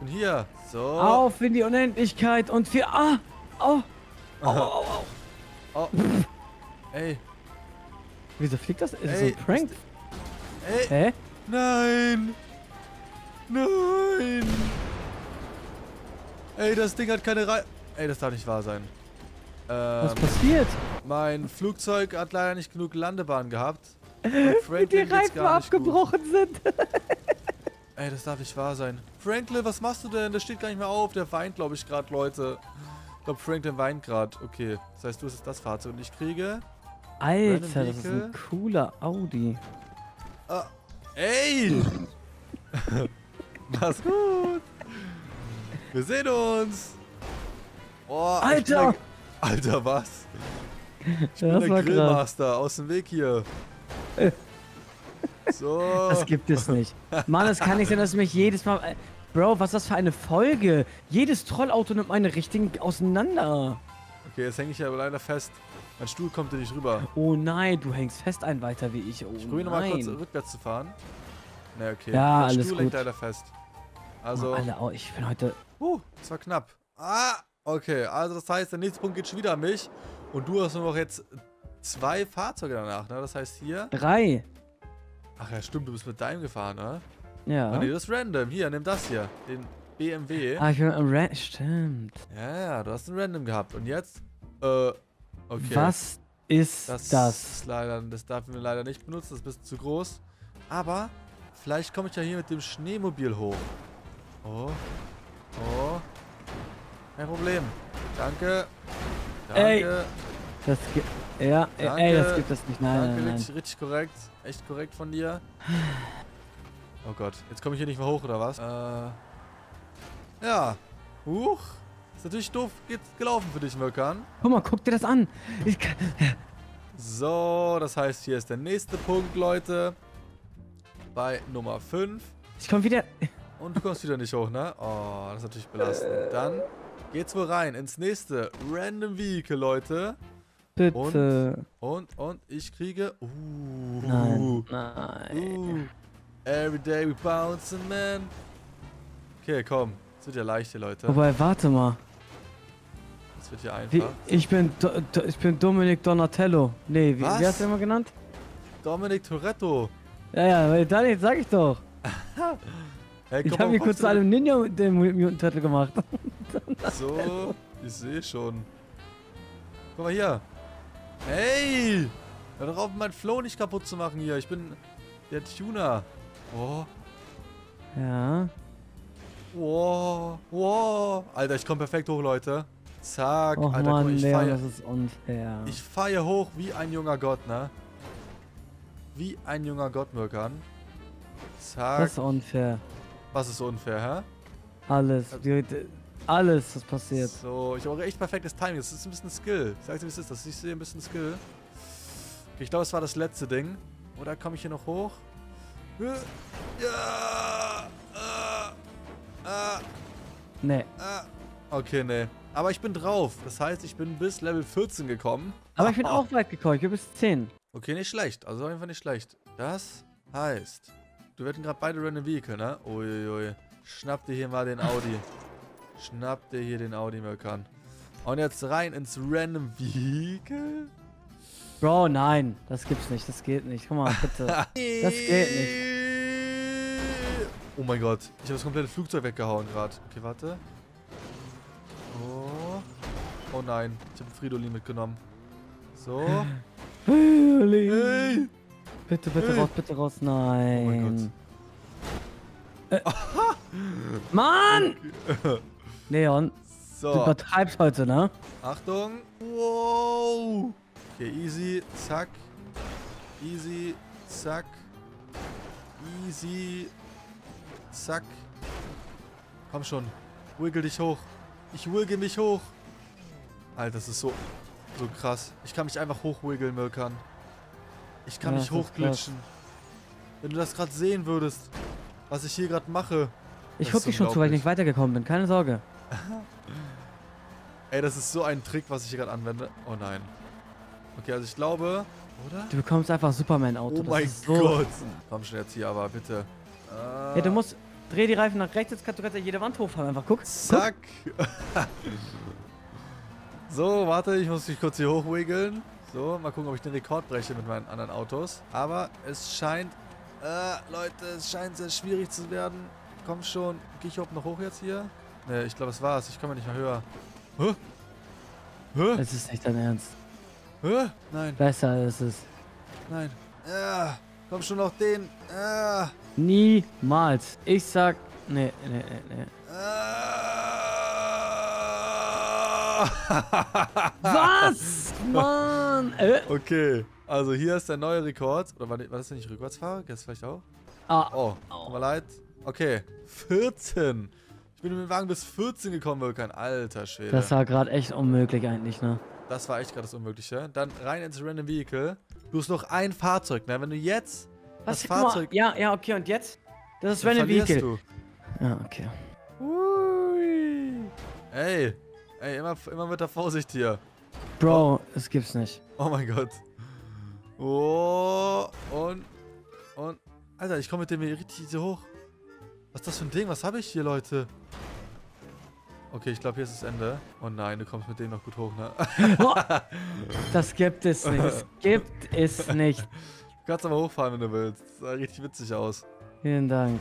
bin hier. So. Auf in die Unendlichkeit und für... Ah! Oh! Oh, oh, oh, oh. Ey. Wieso fliegt das? Ist das ein Prank? Ey. Hä? Nein! Nein! Ey, das Ding hat keine Reihe... Ey, das darf nicht wahr sein. Was passiert? Mein Flugzeug hat leider nicht genug Landebahn gehabt. Wie die Reifen abgebrochen sind. Ey, das darf nicht wahr sein. Franklin, was machst du denn? Der steht gar nicht mehr auf. Der weint, glaube ich, gerade, Leute. Ich glaube, Franklin weint gerade. Okay, das heißt, du hast das Fahrzeug und ich kriege... Alter, das ist ein cooler Audi. Ah, ey! Mach's gut! Wir sehen uns! Oh, Alter! Alter, was? Ich bin der Grillmaster aus dem Weg hier. So. Das gibt es nicht. Mann, das kann nicht sein, dass mich jedes Mal... Bro, was ist das für eine Folge? Jedes Trollauto nimmt meine richtigen auseinander. Okay, jetzt hänge ich ja leider fest. Mein Stuhl kommt dir nicht rüber. Oh nein, du hängst fest ein weiter wie ich. Oh, ich probiere nochmal kurz rückwärts zu fahren. Na, okay. Ja, mein Stuhl hängt leider fest. Also... Mann, Alter, oh, ich bin heute... Das war knapp. Ah! Okay, also das heißt, der nächste Punkt geht schon wieder an mich. Und du hast nur noch jetzt 2 Fahrzeuge danach, ne? Das heißt hier... 3. Ach ja, stimmt, du bist mit deinem gefahren, ne? Ja. Ah, nee, das ist random. Hier, nimm das hier. Den BMW. Ah, ich bin stimmt. Ja, ja, du hast einen random gehabt. Und jetzt... okay. Was ist das? Das darf man leider nicht benutzen, das ist ein bisschen zu groß. Aber vielleicht komme ich ja hier mit dem Schneemobil hoch. Oh. Oh. Kein Problem. Danke. Danke. Ey. Das gibt... Ja, danke. Ey, das gibt es nicht. Nein, danke, nein, richtig, nein. Richtig korrekt. Echt korrekt von dir. Oh Gott. Jetzt komme ich hier nicht mehr hoch, oder was? Ja. Huch. Ist natürlich doof gelaufen für dich, Möckern. Guck mal, guck dir das an. Ich kann... So, das heißt, hier ist der nächste Punkt, Leute. Bei Nummer 5. Ich komme wieder... Und du kommst wieder nicht hoch, ne? Oh, das ist natürlich belastend. Dann... Geht's wohl rein ins nächste Random Vehicle, Leute. Bitte. Und ich kriege... Nein, nein. Every day we bounce, man. Okay, komm. Das wird ja leicht hier, Leute. Wobei, warte mal. Das wird ja einfach. Ich bin Dominic Donatello. Nee, wie hast du immer genannt? Dominic Toretto. Ja, ja, weil Daniel, sag ich doch. Hey, komm, ich habe hier kurz zu einem Ninja mit dem Mutant Turtle gemacht. So, ich sehe schon. Guck mal hier. Hey! Hör doch auf, meinen Flow nicht kaputt zu machen hier. Ich bin der Tuner. Oh. Ja. Wow. Wow. Alter, ich komme perfekt hoch, Leute. Zack. Och, Alter, Mann, das ist unfair. Ich feiere hoch wie ein junger Gott, ne? Wie ein junger Gott, Mirkan. Zack. Das ist unfair. Was ist unfair, hä? Alles. Alles, was passiert. So, ich habe auch echt perfektes Timing. Das ist ein bisschen Skill. Sagst du, wie es ist? Das ist ein bisschen Skill. Okay, ich glaube, es war das letzte Ding. Oder komme ich hier noch hoch? Ja! Nee. Okay, nee. Aber ich bin drauf. Das heißt, ich bin bis Level 14 gekommen. Aber ich bin auch weit gekommen. Ich bin bis 10. Okay, nicht schlecht. Also auf jeden Fall nicht schlecht. Das heißt, du werden gerade beide Random Vehicle, ne? Uiuiui. Schnapp dir hier mal den Audi. Schnapp dir hier den Audi, Möckern. Und jetzt rein ins Random Vehicle. Bro, nein. Das gibt's nicht. Das geht nicht. Guck mal, bitte. Das geht nicht. Oh mein Gott. Ich habe das komplette Flugzeug weggehauen gerade. Okay, warte. Oh. Oh nein, ich habe Fridolin mitgenommen. So. Fridolin. Hey. Bitte, bitte raus, bitte raus. Nein. Oh mein Gott. Mann! Okay. Leon, so. Du übertreibst heute, ne? Achtung. Wow. Okay, easy, zack. Easy, zack. Easy, zack. Komm schon. Wiggle dich hoch. Ich wiggle mich hoch. Alter, das ist so krass. Ich kann mich einfach hochwiggeln, Mökern. Ich kann mich hochglitschen. Wenn du das gerade sehen würdest, was ich hier gerade mache. Ich guck dich schon zu, weil ich nicht weitergekommen bin. Keine Sorge. Ey, das ist so ein Trick, was ich hier gerade anwende. Oh nein. Okay, also ich glaube, oder? Du bekommst einfach Superman-Auto. Oh mein Gott. Komm schon jetzt hier, aber bitte. Ja, du musst... Dreh die Reifen nach rechts, jetzt kannst du ja jede Wand hochfahren. Einfach guck. Zack. Guck. So, warte, ich muss mich kurz hier hochwiggeln. So, mal gucken, ob ich den Rekord breche mit meinen anderen Autos. Aber es scheint, Leute, es scheint sehr schwierig zu werden. Komm schon, gehe ich überhaupt noch hoch jetzt hier? Ne, ich glaube, es war's. Ich komme nicht mehr höher. Hä? Hä? Es ist nicht dein Ernst. Hä? Nein. Besser ist es. Nein. Komm schon noch den. Niemals. Ich sag, nee. Was? Mann! Okay, also hier ist der neue Rekord. Oder war das nicht Rückwärtsfahrer? Geht das vielleicht auch? Ah. Oh, tut mir leid. Okay, 14. Ich bin mit dem Wagen bis 14 gekommen, Vulkan. Alter Schwede. Das war gerade echt unmöglich eigentlich, ne? Das war echt gerade das Unmögliche. Dann rein ins Random Vehicle. Du hast noch ein Fahrzeug, ne? Wenn du jetzt... Was? Das Fahrzeug... Ja, okay, und jetzt? Das ist Random Vehicle. Du. Ja, okay. Ui. Ey, immer mit der Vorsicht hier. Bro, es gibt's nicht. Oh mein Gott. Oh, und... Alter, ich komme mit dem hier richtig hoch. Was ist das für ein Ding? Was habe ich hier, Leute? Okay, ich glaube, hier ist das Ende. Oh nein, du kommst mit dem noch gut hoch, ne? Oh, das gibt es nicht. Das gibt es nicht. Du kannst aber hochfahren, wenn du willst. Das sah richtig witzig aus. Vielen Dank.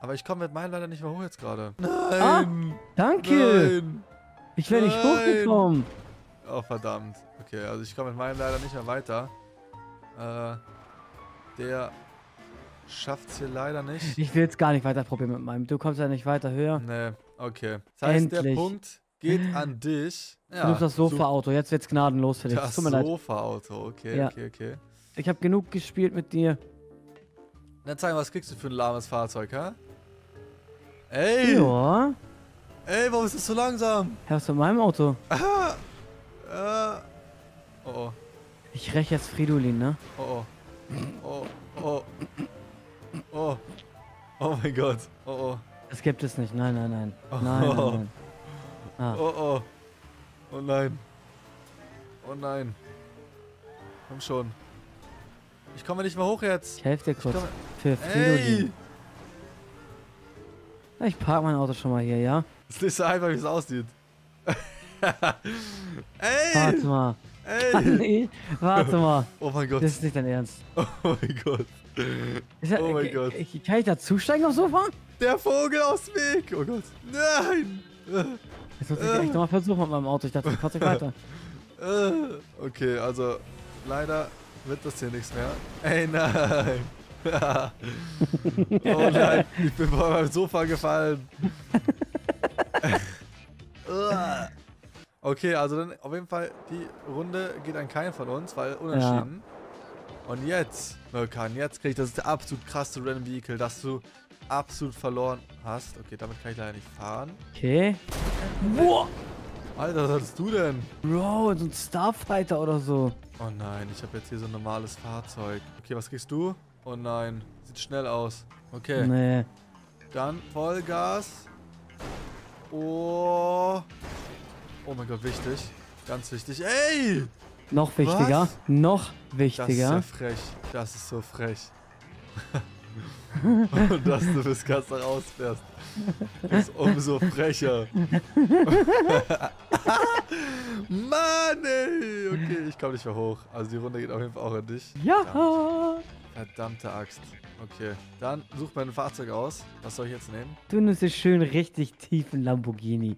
Aber ich komme mit meinem leider nicht mehr hoch jetzt gerade. Nein! Ah, danke! Nein. Ich wäre nicht hochgekommen. Oh, verdammt. Okay, also ich komme mit meinem leider nicht mehr weiter. Der schafft's hier leider nicht. Ich will jetzt gar nicht weiter probieren mit meinem. Du kommst ja nicht weiter höher. Nee, okay. Das heißt, endlich. Der Punkt geht an dich. Ja, du nimmst das Sofa-Auto. Jetzt wird's gnadenlos für dich. Das Sofa-Auto, okay, ja. Okay. Ich habe genug gespielt mit dir. Dann zeig mal, was kriegst du für ein lahmes Fahrzeug, hä? Ey! Ja. Ey, warum ist das so langsam? Ja, was mit meinem Auto? Oh. Ich räche jetzt Fridolin, ne? Oh. Oh mein Gott. Oh. Das gibt es nicht. Nein. Oh. Nein. Ah. Oh. Oh nein. Oh nein. Komm schon. Ich komme nicht mehr hoch jetzt. Ich helfe dir kurz. Für Fridolin. Ey. Ich park mein Auto schon mal hier, ja? Das ist nicht so einfach, wie es aussieht. Ey! Warte mal. Ey! Warte mal. Oh mein Gott. Das ist nicht dein Ernst. Oh mein Gott. Oh mein Gott. Kann ich da zusteigen aufs Sofa? Der Vogel aufs Weg. Oh Gott. Nein! Jetzt muss ich echt nochmal versuchen mit meinem Auto. Ich dachte, ich fahre weiter. Okay, also leider wird das hier nichts mehr. Ey, nein! Oh nein, ich bin vor meinem Sofa gefallen. Okay, also dann auf jeden Fall, die Runde geht an keinen von uns, weil unentschieden. Ja. Und jetzt, Mökan, jetzt krieg ich das absolut krasse Random Vehicle, das du absolut verloren hast. Okay, damit kann ich leider nicht fahren. Okay. Boah. Alter, was hattest du denn? Bro, so ein Starfighter oder so. Oh nein, ich habe jetzt hier so ein normales Fahrzeug. Okay, was kriegst du? Oh nein, sieht schnell aus. Okay. Nee. Dann Vollgas. Oh mein Gott, wichtig. Ganz wichtig. Ey! Noch wichtiger. Was? Noch wichtiger. Das ist ja frech. Das ist so frech. Und dass du bis ganz nach rausfährst, ist umso frecher. Mann, ey! Okay, ich komme nicht mehr hoch. Also die Runde geht auf jeden Fall auch an dich. Ja! Verdammte Axt. Okay, dann such mir ein Fahrzeug aus. Was soll ich jetzt nehmen? Du nimmst dir schön richtig tiefen Lamborghini.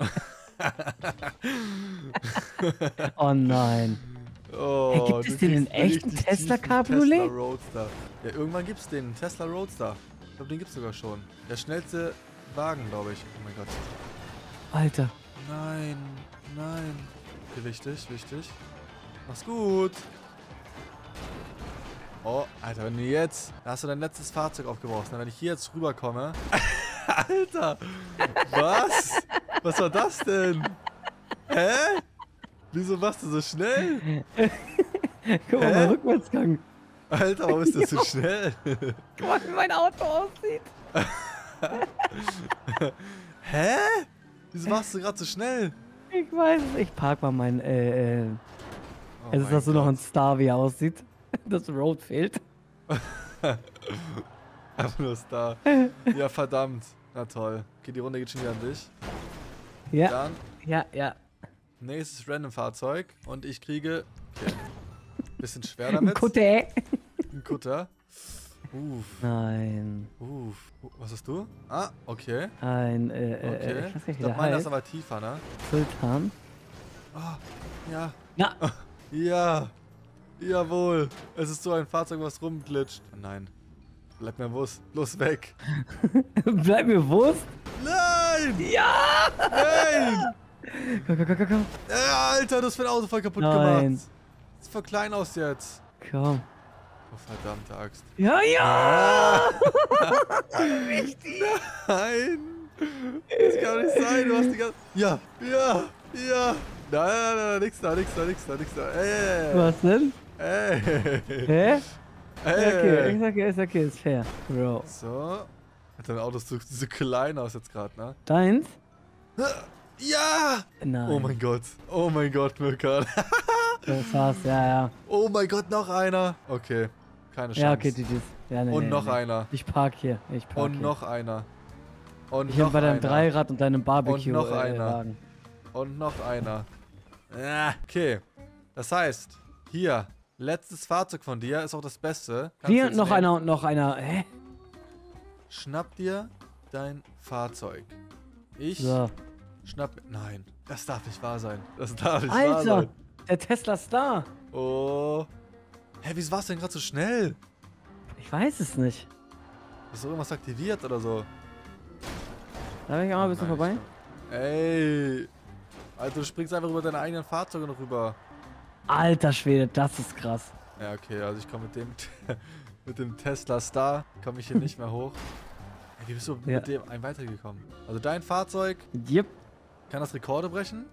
Oh nein. Oh, hey, gibt es denn einen echten Tesla Cabriolet? Tesla Roadster. Ja, irgendwann gibt es den. Tesla Roadster. Ich glaube, den gibt es sogar schon. Der schnellste Wagen, glaube ich. Oh mein Gott. Alter. Nein, nein. Okay, wichtig, wichtig. Mach's gut. Oh, Alter, wenn du jetzt... Da hast du dein letztes Fahrzeug aufgeworfen. Wenn ich hier jetzt rüberkomme... Alter! Was? Was war das denn? Hä? Wieso machst du so schnell? Guck mal, mein Rückwärtsgang. Alter, warum ist das so schnell? Guck mal, wie mein Auto aussieht. Hä? Wieso machst du gerade so schnell? Ich weiß es. Ich park mal mein... Oh es ist, dass du noch ein Star wie aussieht. Das Road fehlt. Einfach nur Star. Ja, verdammt. Na toll. Okay, die Runde geht schon wieder an dich. Ja. Dann ja. Nächstes Random-Fahrzeug. Und ich kriege... Okay. Bisschen schwer damit. Ein Kutter. Ein Kutter. Uff. Nein. Uff. Was hast du? Ah, okay. Ein, okay. Ich glaube, meiner ist aber tiefer, ne? Sultan. Oh, ja. Na. Ja. Jawohl. Es ist so ein Fahrzeug, was rumglitscht. Oh, nein. Bleib mir Wurst. Los, weg. Bleib mir Wurst? Nein! Ja! Nein! Komm. Alter, das ist für ein Auto voll kaputt gemacht. Sieht voll klein aus jetzt. Komm. Oh, verdammte Axt. Ja, ja! Richtig! Nein! Das kann doch nicht sein, du hast die ganze... Ja! Ja! Ja! Nein, nix da. Ey! Was denn? Ey! Hä? Ey! Ist okay, ist fair, Bro. So. Dein Auto ist so klein aus jetzt gerade, ne? Deins? Ja! Nein. Oh mein Gott, Mirkan. Das war's, ja. Oh mein Gott, noch einer. Okay, keine Chance. Ja, okay, GG's. Ja, nee, und noch einer. Ich park hier. Und hier. Noch einer. Und ich noch bei deinem Dreirad und deinem Barbecue. Und noch einer. Wagen. Und noch einer. Okay, das heißt, hier, letztes Fahrzeug von dir ist auch das Beste. Hier und noch einer und noch einer. Hä? Schnapp dir dein Fahrzeug. Ich so. Schnapp... Nein, das darf nicht wahr sein. Das darf nicht wahr sein. Alter! Der Tesla Star. Oh. Hä, wieso war's denn gerade so schnell? Ich weiß es nicht. Ist irgendwas aktiviert oder so? Darf ich auch mal ein bisschen vorbei? Ey. Also du springst einfach über deine eigenen Fahrzeuge noch rüber. Alter Schwede, das ist krass. Ja, okay, also ich komme mit dem Tesla Star komme ich hier nicht mehr hoch. Ey, wie bist du mit dem ein weitergekommen? Also dein Fahrzeug? Yep. Kann das Rekorde brechen?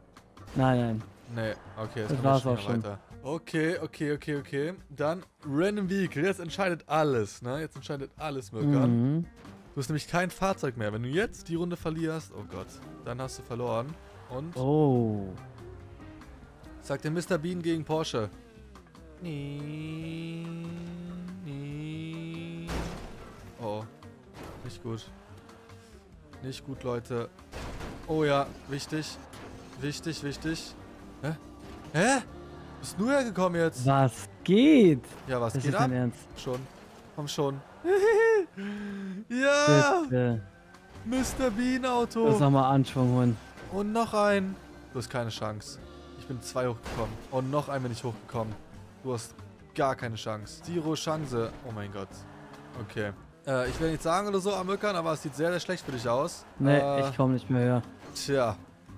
Nein. Nee, okay, das war's auch schon. Okay. Dann Random Vehicle. Jetzt entscheidet alles, ne? Jetzt entscheidet alles, Mirkan. Du hast nämlich kein Fahrzeug mehr. Wenn du jetzt die Runde verlierst, oh Gott, dann hast du verloren. Und? Oh. Sagt der Mr. Bean gegen Porsche. Nee. Oh. Nicht gut. Nicht gut, Leute. Oh ja, wichtig. Wichtig. Hä? Bist du hergekommen jetzt? Was geht? Ja, was das geht ab? Ernst. Schon. Komm schon. Ja! Bitte. Mr. Bean Auto. Lass nochmal Anschwung holen. Und noch ein. Du hast keine Chance. Ich bin 2 hochgekommen. Und noch ein bin ich hochgekommen. Du hast gar keine Chance. Zero Chance. Oh mein Gott. Okay. Ich will nichts sagen oder so am Möckern, aber es sieht sehr, sehr schlecht für dich aus. Nee, ich komme nicht mehr höher. Tja.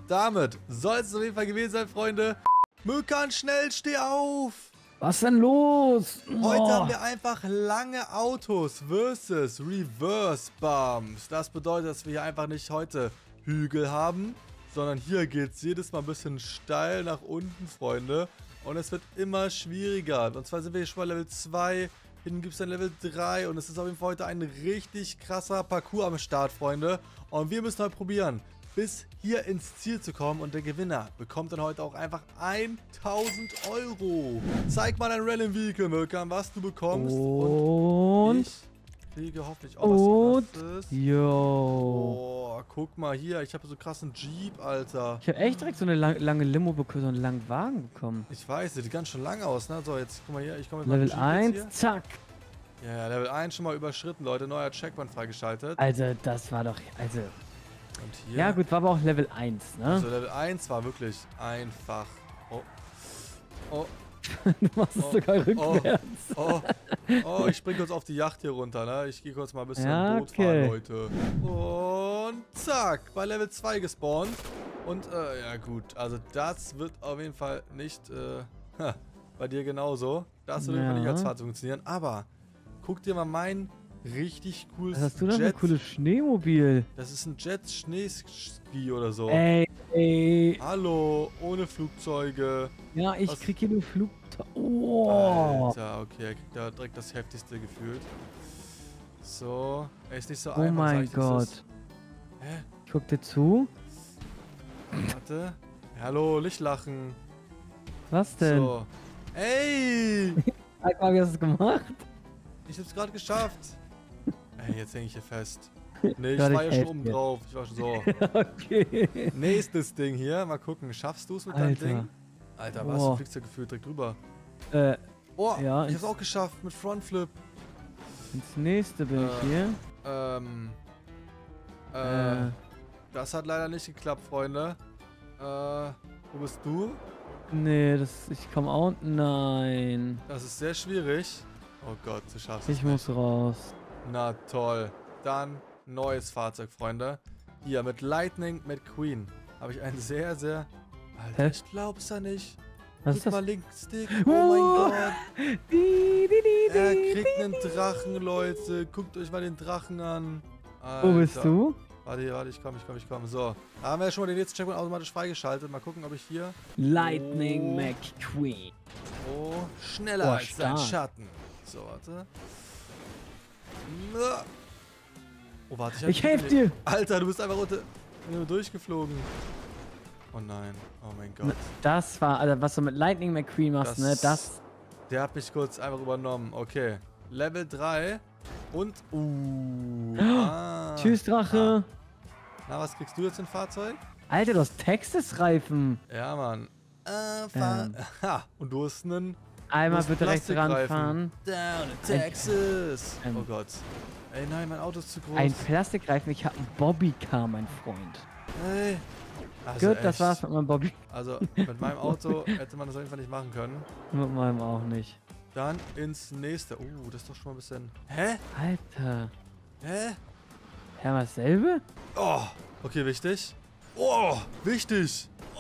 Damit soll es auf jeden Fall gewesen sein, Freunde. Mirkan, schnell, steh auf! Was denn los? Heute haben wir einfach lange Autos versus Reverse Bumps. Das bedeutet, dass wir hier einfach nicht heute Hügel haben, sondern hier geht es jedes Mal ein bisschen steil nach unten, Freunde. Und es wird immer schwieriger. Und zwar sind wir hier schon mal Level 2, hinten gibt es dann Level 3. Und es ist auf jeden Fall heute ein richtig krasser Parcours am Start, Freunde. Und wir müssen heute probieren, bis hier ins Ziel zu kommen, und der Gewinner bekommt dann heute auch einfach 1.000 €. Zeig mal dein Random Vehicle, Mirkan, was du bekommst. Und ich kriege hoffentlich auch was Krasses. Yo. Oh, guck mal hier, ich habe so krassen Jeep, Alter. Ich habe echt direkt so eine lange Limo bekommen, so einen langen Wagen bekommen. Ich weiß, sieht ganz schön lang aus, ne? So, jetzt guck mal hier, ich komme mit meinem Jeep jetzt hier. Level 1, zack. Ja, Level 1 schon mal überschritten, Leute. Neuer Checkpoint freigeschaltet. Also, das war doch... Also... Und hier? Ja gut, war aber auch Level 1, ne? Also Level 1 war wirklich einfach. Oh. Oh. Du machst es sogar rückwärts. Oh. Oh. Oh, ich spring kurz auf die Yacht hier runter, ne? Ich gehe kurz mal ein bisschen Boot fahren, Leute. Und zack, bei Level 2 gespawnt. Und ja gut, also das wird auf jeden Fall nicht bei dir genauso. Das wird nicht als Fahrzeug funktionieren. Aber guck dir mal mein richtig cooles Jet. Was hast du da für ein cooles Schneemobil? Das ist ein Jet-Schneeski oder so. Ey, ey. Hallo, ohne Flugzeuge. Ja, ich krieg hier nur Flugzeug. Oh. Alter, okay, er kriegt da direkt das heftigste gefühlt. So, er ist nicht so einfach. Oh mein Gott. Hä? Ich guck dir zu. Warte. Hallo, Lichtlachen. Was denn? So. Ey! Sag mal, wie hast du es gemacht? Ich hab's gerade geschafft. Ey, jetzt hänge ich hier fest. Nee, ich war ja schon oben drauf. Ich war schon so. Okay. Nächstes Ding hier. Mal gucken, schaffst du es mit deinem Ding? Alter, was? Du fliegst ja gefühlt direkt drüber. Oh, ja, ich hab's auch geschafft mit Frontflip. Ins nächste bin ich hier. Das hat leider nicht geklappt, Freunde. Wo bist du? Nee, ich komme auch. Nein. Das ist sehr schwierig. Oh Gott, du schaffst es. Ich muss raus. Na toll. Dann neues Fahrzeug, Freunde. Hier, mit Lightning McQueen. Habe ich einen sehr, sehr. Alter, hä? Ich glaub's ja nicht. Was ist das? Mal Linkstick. Oh mein Gott. Er kriegt einen Drachen, Leute. Guckt euch mal den Drachen an. Alter. Wo bist du? Warte, ich komm. So, da haben wir ja schon mal den letzten Checkpoint automatisch freigeschaltet. Mal gucken, ob ich hier... Lightning McQueen. Oh, schneller als dein Schatten. So, warte. Oh, warte, ich helfe dir. Alter, du bist einfach nur durchgeflogen. Oh nein, oh mein Gott. Das war, also was du mit Lightning McQueen machst, ne? Das... Der hat mich kurz einfach übernommen. Okay, Level 3... Und, tschüss, Drache. Na, was kriegst du jetzt im Fahrzeug? Alter, du hast Texas-Reifen. Ja, Mann. Und du hast einen... Einmal bitte rechts ranfahren. Down in Texas. Oh Gott. Ey, nein, mein Auto ist zu groß. Ein Plastikreifen, ich hab einen Bobbycar, mein Freund. Ey. Also gut, echt. Das war's mit meinem Bobby. Also, mit meinem Auto hätte man das auf jeden Fall nicht machen können. Mit meinem auch nicht. Dann ins nächste. Das ist doch schon mal ein bisschen... Hä? Alter. Hä? Ja, mal dasselbe? Oh, okay, wichtig. Oh, wichtig. Oh,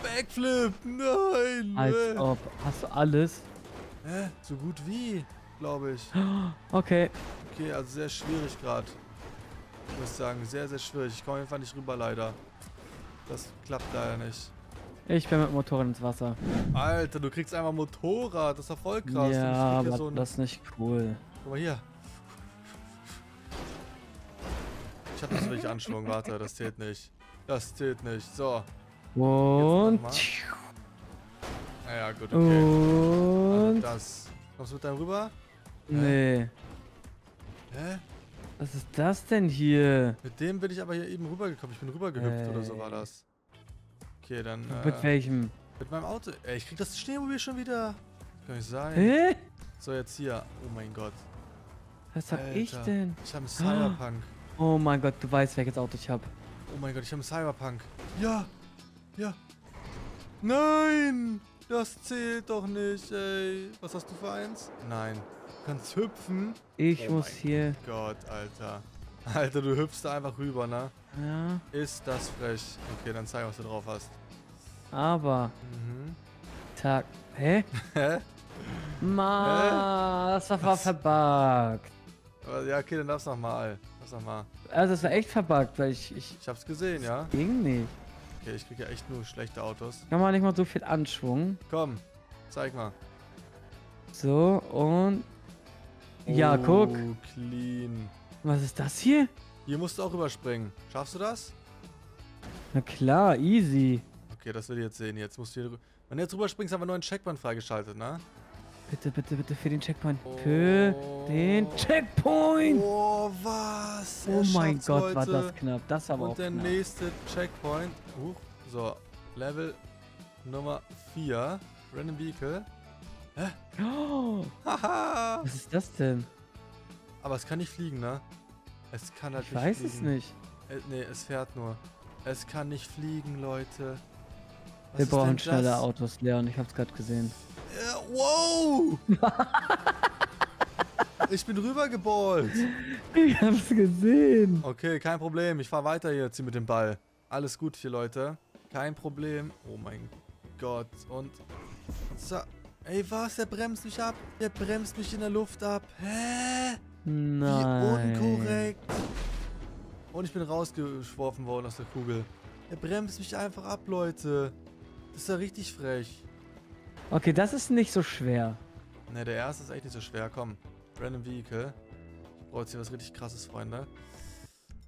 Backflip. Nein. Als ob. Hast du alles? Hä? So gut wie, glaube ich. Okay. Okay, also sehr schwierig gerade. Ich muss sagen, sehr, sehr schwierig. Ich komme einfach nicht rüber, leider. Das klappt leider nicht. Ich bin mit dem Motorrad ins Wasser. Alter, du kriegst einfach ein Motorrad. Das ist doch voll krass. Ja, aber so das ist nicht cool. Guck mal hier. Ich hab das wirklich anschwungen. Warte, das zählt nicht. Das zählt nicht. So. Und... Ja, gut, okay. Und... Also das. Kommst du mit deinem rüber? Nee. Hä? Was ist das denn hier? Mit dem bin ich aber hier eben rübergekommen. Ich bin rübergehüpft oder so war das. Okay, dann. Mit welchem? Mit meinem Auto. Ey, ich krieg das Schneemobil schon wieder. Das kann nicht sein. Hä? So, jetzt hier. Oh mein Gott. Was hab ich denn? Ich hab einen Cyberpunk. Oh mein Gott, du weißt, welches Auto ich hab. Oh mein Gott, ich hab einen Cyberpunk. Ja! Ja! Nein! Das zählt doch nicht, ey. Was hast du für eins? Nein. Du kannst hüpfen. Ich muss hier. Oh mein Gott, Alter. Alter, du hüpfst da einfach rüber, ne? Ja. Ist das frech. Okay, dann zeig, was du drauf hast. Aber. Mhm. Tag. Hä? Hä? Ma, das war verbuggt. Ja, okay, dann darf's nochmal. Also, das war echt verbuggt, weil ich hab's gesehen, ja? Das ging nicht. Okay, ich krieg ja echt nur schlechte Autos. Ich kann man nicht mal so viel anschwungen. Komm, zeig mal. So, und... Ja, guck. Oh, clean. Was ist das hier? Hier musst du auch überspringen. Schaffst du das? Na klar, easy. Okay, das will ich jetzt sehen. Jetzt musst du hier... Wenn du jetzt rüberspringst, haben wir nur einen Checkpoint freigeschaltet, ne? Bitte, bitte, bitte für den Checkpoint. Für den Checkpoint! Oh, was? Oh mein Gott, war das knapp. Das war aber auch knapp. Und der nächste Checkpoint. So, Level Nummer 4. Random Vehicle. Hä? Oh! Haha! Was ist das denn? Aber es kann nicht fliegen, ne? Es kann halt nicht fliegen. Ich weiß es nicht. Ne, es fährt nur. Es kann nicht fliegen, Leute. Was wir brauchen schnelle Autos, Leon. Ich hab's gerade gesehen. Wow! Ich bin rübergeballt. Ich hab's gesehen. Okay, kein Problem. Ich fahr weiter jetzt hier mit dem Ball. Alles gut hier, Leute. Kein Problem. Oh mein Gott. Und... So. Ey, was? Der bremst mich ab. Der bremst mich in der Luft ab. Hä? Nein. Wie unkorrekt. Und ich bin rausgeschworfen worden aus der Kugel. Er bremst mich einfach ab, Leute. Das ist ja richtig frech. Okay, das ist nicht so schwer. Ne, der erste ist echt nicht so schwer. Komm, Random Vehicle. Ich brauche jetzt hier was richtig krasses, Freunde.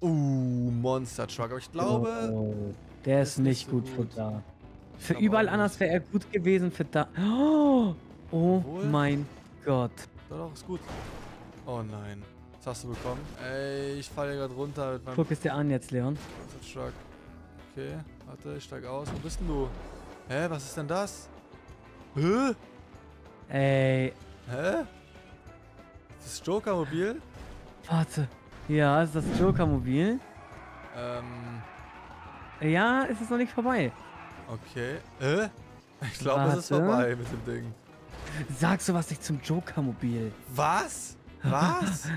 Monster Truck. Aber ich glaube... Oh, der ist nicht gut für da. Für überall anders wäre er gut gewesen für da. Oh mein Gott. Doch, ist gut. Oh nein. Was hast du bekommen? Ey, ich falle gerade runter mit meinem... Guck es dir an jetzt, Leon. Monster Truck. Okay, warte, ich steig aus. Wo bist denn du? Hä, was ist denn das? Hä? Ey. Hä? Ist das Joker-Mobil? Warte. Ja, ist das Joker-Mobil? Ja, ist es noch nicht vorbei. Okay. Hä? Ich glaube, es ist vorbei mit dem Ding. Sag sowas nicht zum Joker-Mobil. Was? Was?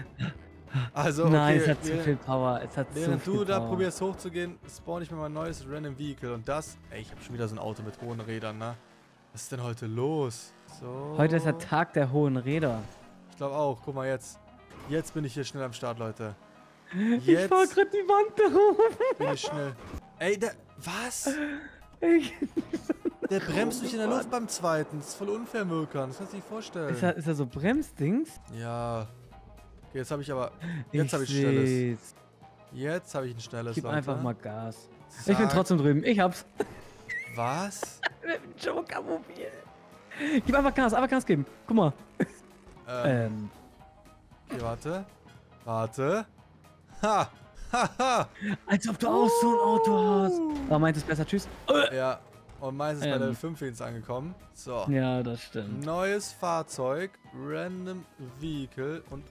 Also, okay, nein, es hat zu viel Power. Es hat während du da probierst hochzugehen, spawn ich mir mein neues Random Vehicle. Und das... Ey, ich habe schon wieder so ein Auto mit hohen Rädern, ne? Was ist denn heute los? So. Heute ist der Tag der hohen Räder. Ich glaube auch. Guck mal jetzt. Jetzt bin ich hier schnell am Start, Leute. Jetzt ich fahr gerade die Wand da rum. Bin ich schnell. Ey, der... Was? Der bremst mich in der Luft beim zweiten. Das ist voll unfair, Mökern. Das kannst du dir nicht vorstellen. Ist er so Bremsdings? Ja... Okay, jetzt habe ich aber... Jetzt habe ich ein schnelles. Jetzt habe ich ein schnelles. Gib einfach mal Gas. Zack. Ich bin trotzdem drüben. Ich hab's. Was? Mit dem Joker-Mobil. Gib einfach Gas geben. Guck mal. Okay, warte. Warte. Ha! Ha! Ha! Als ob du auch so ein Auto hast. Aber meins ist besser. Tschüss. Ja. Und meins ist bei Level 5 jetzt angekommen. So. Ja, das stimmt. Neues Fahrzeug. Random Vehicle. Und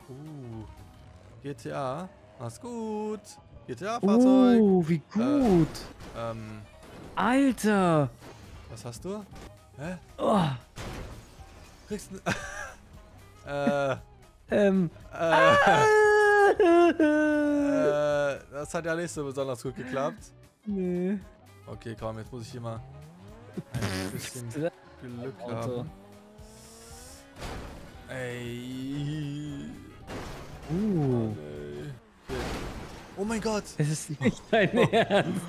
GTA. Mach's gut. GTA-Fahrzeug. Wie gut. Alter. Was hast du? Hä? Oh. Kriegst du... das hat ja nicht so besonders gut geklappt. Nee. Okay, komm, jetzt muss ich hier mal... ein bisschen Glück haben. Ey. Okay. Oh mein Gott. Es ist nicht dein Ernst.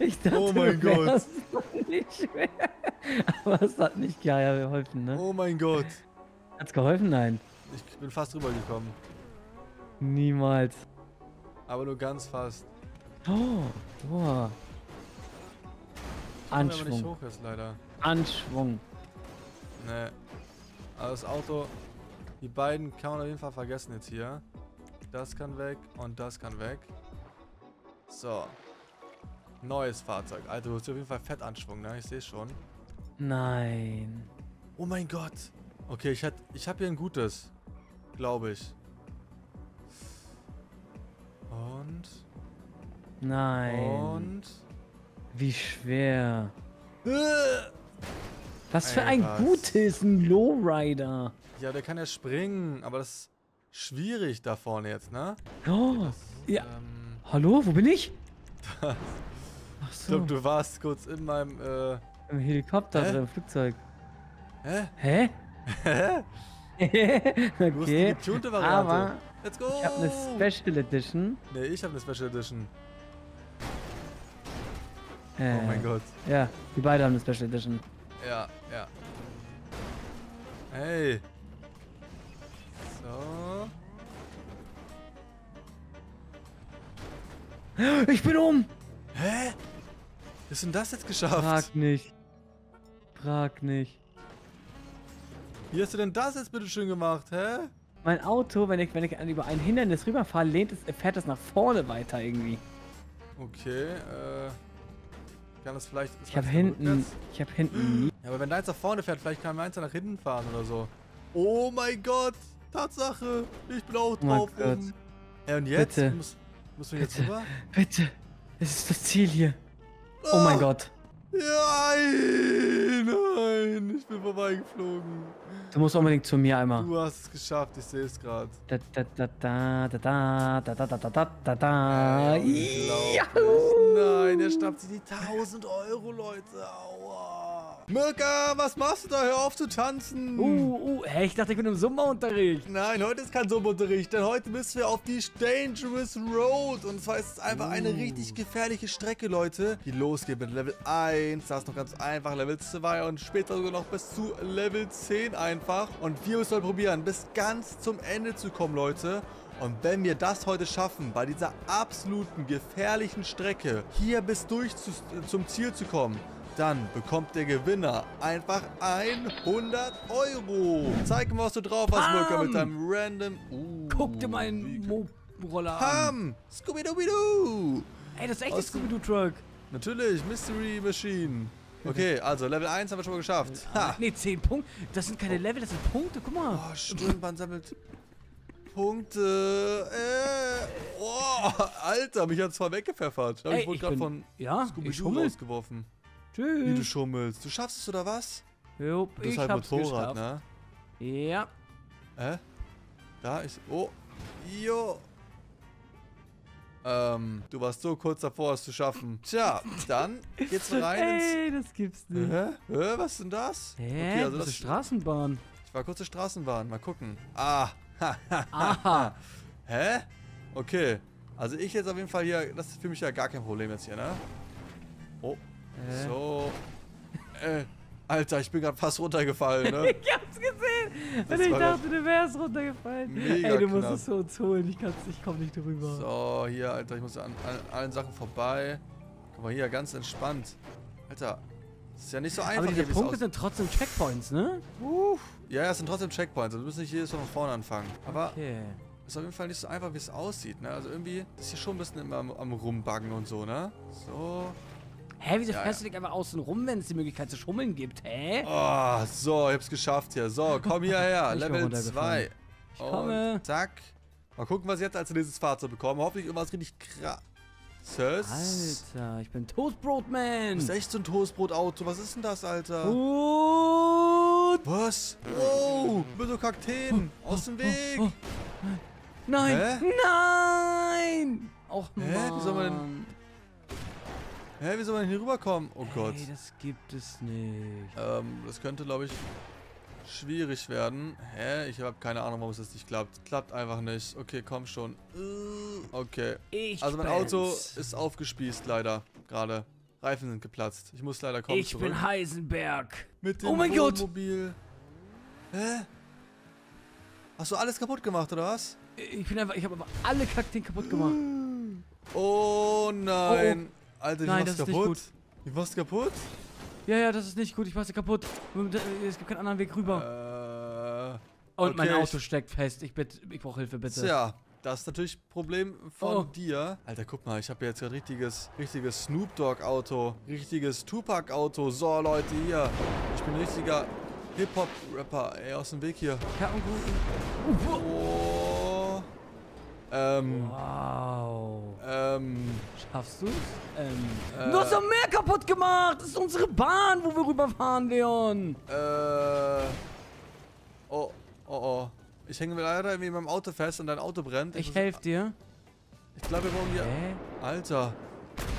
Ich dachte, oh mein Gott. Nicht schwer. Aber es hat nicht geholfen, ne? Oh mein Gott. Hat's geholfen? Nein. Ich bin fast rübergekommen. Niemals. Aber nur ganz fast. Oh, boah. Anschwung. Wenn man nicht hoch ist, leider. Anschwung. Ne. Also das Auto, die beiden kann man auf jeden Fall vergessen jetzt hier. Das kann weg und das kann weg. So. Neues Fahrzeug. Alter, du hast auf jeden Fall fett Anschwung, ne? Ich sehe schon. Nein. Oh mein Gott. Okay, ich habe hier ein gutes. Glaube ich. Und? Nein. Und? Wie schwer. Was für ein gutes, ein Lowrider. Ja, der kann ja springen, aber das ist schwierig da vorne jetzt, ne? Oh, das, ja. Hallo, wo bin ich? Ach so. Ich glaube, du warst kurz in meinem, im Helikopter oder im Flugzeug. Hä? Hä? Okay. Du hast die getunte Variante. Aber let's go. Ich habe eine Special Edition. Ne, ich habe eine Special Edition. Oh mein Gott. Ja, die beiden haben eine Special Edition. Ja, ja. Hey. So. Ich bin Hä? Wie hast du denn das jetzt geschafft? Frag nicht. Frag nicht. Wie hast du denn das jetzt bitte schön gemacht, hä? Mein Auto, wenn ich über ein Hindernis rüberfahre, fährt das nach vorne weiter irgendwie. Okay, ich habe hinten. Ja, aber wenn deins nach vorne fährt, vielleicht kann meins nach hinten fahren oder so. Oh mein Gott! Tatsache! Ich bin auch drauf. Und jetzt? Bitte. Müssen wir jetzt rüber? Bitte. Es ist das Ziel hier. Oh, oh mein Gott. Nein, nein. Ich bin vorbeigeflogen. Du musst unbedingt zu mir einmal. Du hast es geschafft. Ich sehe es gerade. Da da da da da da da da da da da. Nein, er schnappt sich die 1000 Euro, Leute. Aua. Mirka, was machst du da? Hör auf zu tanzen. Hey, ich dachte, ich bin im Sommerunterricht. Nein, heute ist kein Sommerunterricht, denn heute müssen wir auf die Dangerous Road. Und zwar ist es einfach eine richtig gefährliche Strecke, Leute. Die losgeht mit Level 1, das ist noch ganz einfach, Level 2 und später sogar noch bis zu Level 10 einfach. Und wir müssen probieren, bis ganz zum Ende zu kommen, Leute. Und wenn wir das heute schaffen, bei dieser absoluten gefährlichen Strecke hier bis durch zum Ziel zu kommen, dann bekommt der Gewinner einfach 100 Euro. Zeig mir, was du drauf hast, Mirka, mit deinem random... Guck dir meinen Mob-Roller an. Scooby-Dooby-Doo. Ey, das ist echt ein Scooby-Doo-Truck. Natürlich, Mystery Machine. Okay, also Level 1 haben wir schon mal geschafft. Ha. Ne, 10 Punkte. Das sind keine Level, das sind Punkte, guck mal. Oh, stimmt, man sammelt... Punkte. Oh, Alter, mich hat's voll weggepfeffert. Ey, ich wurde gerade von Scooby-Doo rausgeworfen. Tschüss. Wie du schummelst. Du schaffst es, oder was? Jo, das ist halt Motorrad, geschafft, ne? Ja. Da ist... Oh. Jo. Du warst so kurz davor, es zu schaffen. Tja, dann geht's rein ins... Ey, das gibt's nicht. Was ist denn das? Okay, also das ist Straßenbahn. Ich war kurz in Straßenbahn. Mal gucken. Aha. Hä? Okay. Also ich jetzt auf jeden Fall hier, das ist für mich ja gar kein Problem jetzt hier, ne? Oh. So. Alter, ich bin gerade fast runtergefallen, ne? Ich hab's gesehen. Und ich dachte, du wärst runtergefallen. Mega knapp. Ey, du musst es für uns holen. Ich komm nicht drüber. So, hier, Alter, ich muss an allen Sachen vorbei. Guck mal hier, ganz entspannt. Alter. Das ist ja nicht so einfach. Aber die Punkte sind trotzdem Checkpoints, ne? Ja, es sind trotzdem Checkpoints. Also wir müssen nicht jedes Mal von vorne anfangen. Aber ist auf jeden Fall nicht so einfach, wie es aussieht, ne? Also irgendwie ist hier schon ein bisschen immer am Rumbaggen und so, ne? So. Hä, wieso fährst du dich einfach außen rum, wenn es die Möglichkeit zu schummeln gibt, hä? Oh, so, ich hab's geschafft hier. So, komm hierher. Level 2. Ich komme. Zack. Mal gucken, was ich jetzt als nächstes Fahrzeug bekomme. Hoffentlich irgendwas richtig krass. Alter, ich bin Toastbrotman. Du bist echt so ein Toastbrotauto. Was ist denn das, Alter? Was? Oh, ich bin so Kakteen. Aus dem Weg. Nein. Nein. Och, Mann. Wie soll man denn hier rüberkommen? Oh Gott. Hey, das gibt es nicht. Das könnte, glaube ich, schwierig werden. Ich habe keine Ahnung, warum es jetzt nicht klappt. Klappt einfach nicht. Okay, komm schon. Okay. Also mein Auto ist aufgespießt, leider. Gerade. Reifen sind geplatzt. Ich muss leider kommen zurück. Ich bin Heisenberg. Mit dem Joker-Mobil. Hä? Hast du alles kaputt gemacht, oder was? Ich habe aber alle Kakteen kaputt gemacht. Oh nein. Alter, ich mach's kaputt. Ich mach's kaputt? Ja, das ist nicht gut. Ich mach's kaputt. Es gibt keinen anderen Weg rüber. Und mein Auto steckt fest. Ich brauche Hilfe, bitte. Tja, das ist natürlich ein Problem von dir. Alter, guck mal. Ich habe jetzt ein richtiges Snoop Dogg-Auto. Richtiges Tupac-Auto. So, Leute, hier. Ich bin ein richtiger Hip-Hop-Rapper. Ey, aus dem Weg hier. Wow. Schaffst du's? Du hast doch mehr kaputt gemacht! Das ist unsere Bahn, wo wir rüberfahren, Leon! Ich hänge mir leider irgendwie in meinem Auto fest und dein Auto brennt. Ich helfe dir. Ich glaube, wir brauchen hier... Alter.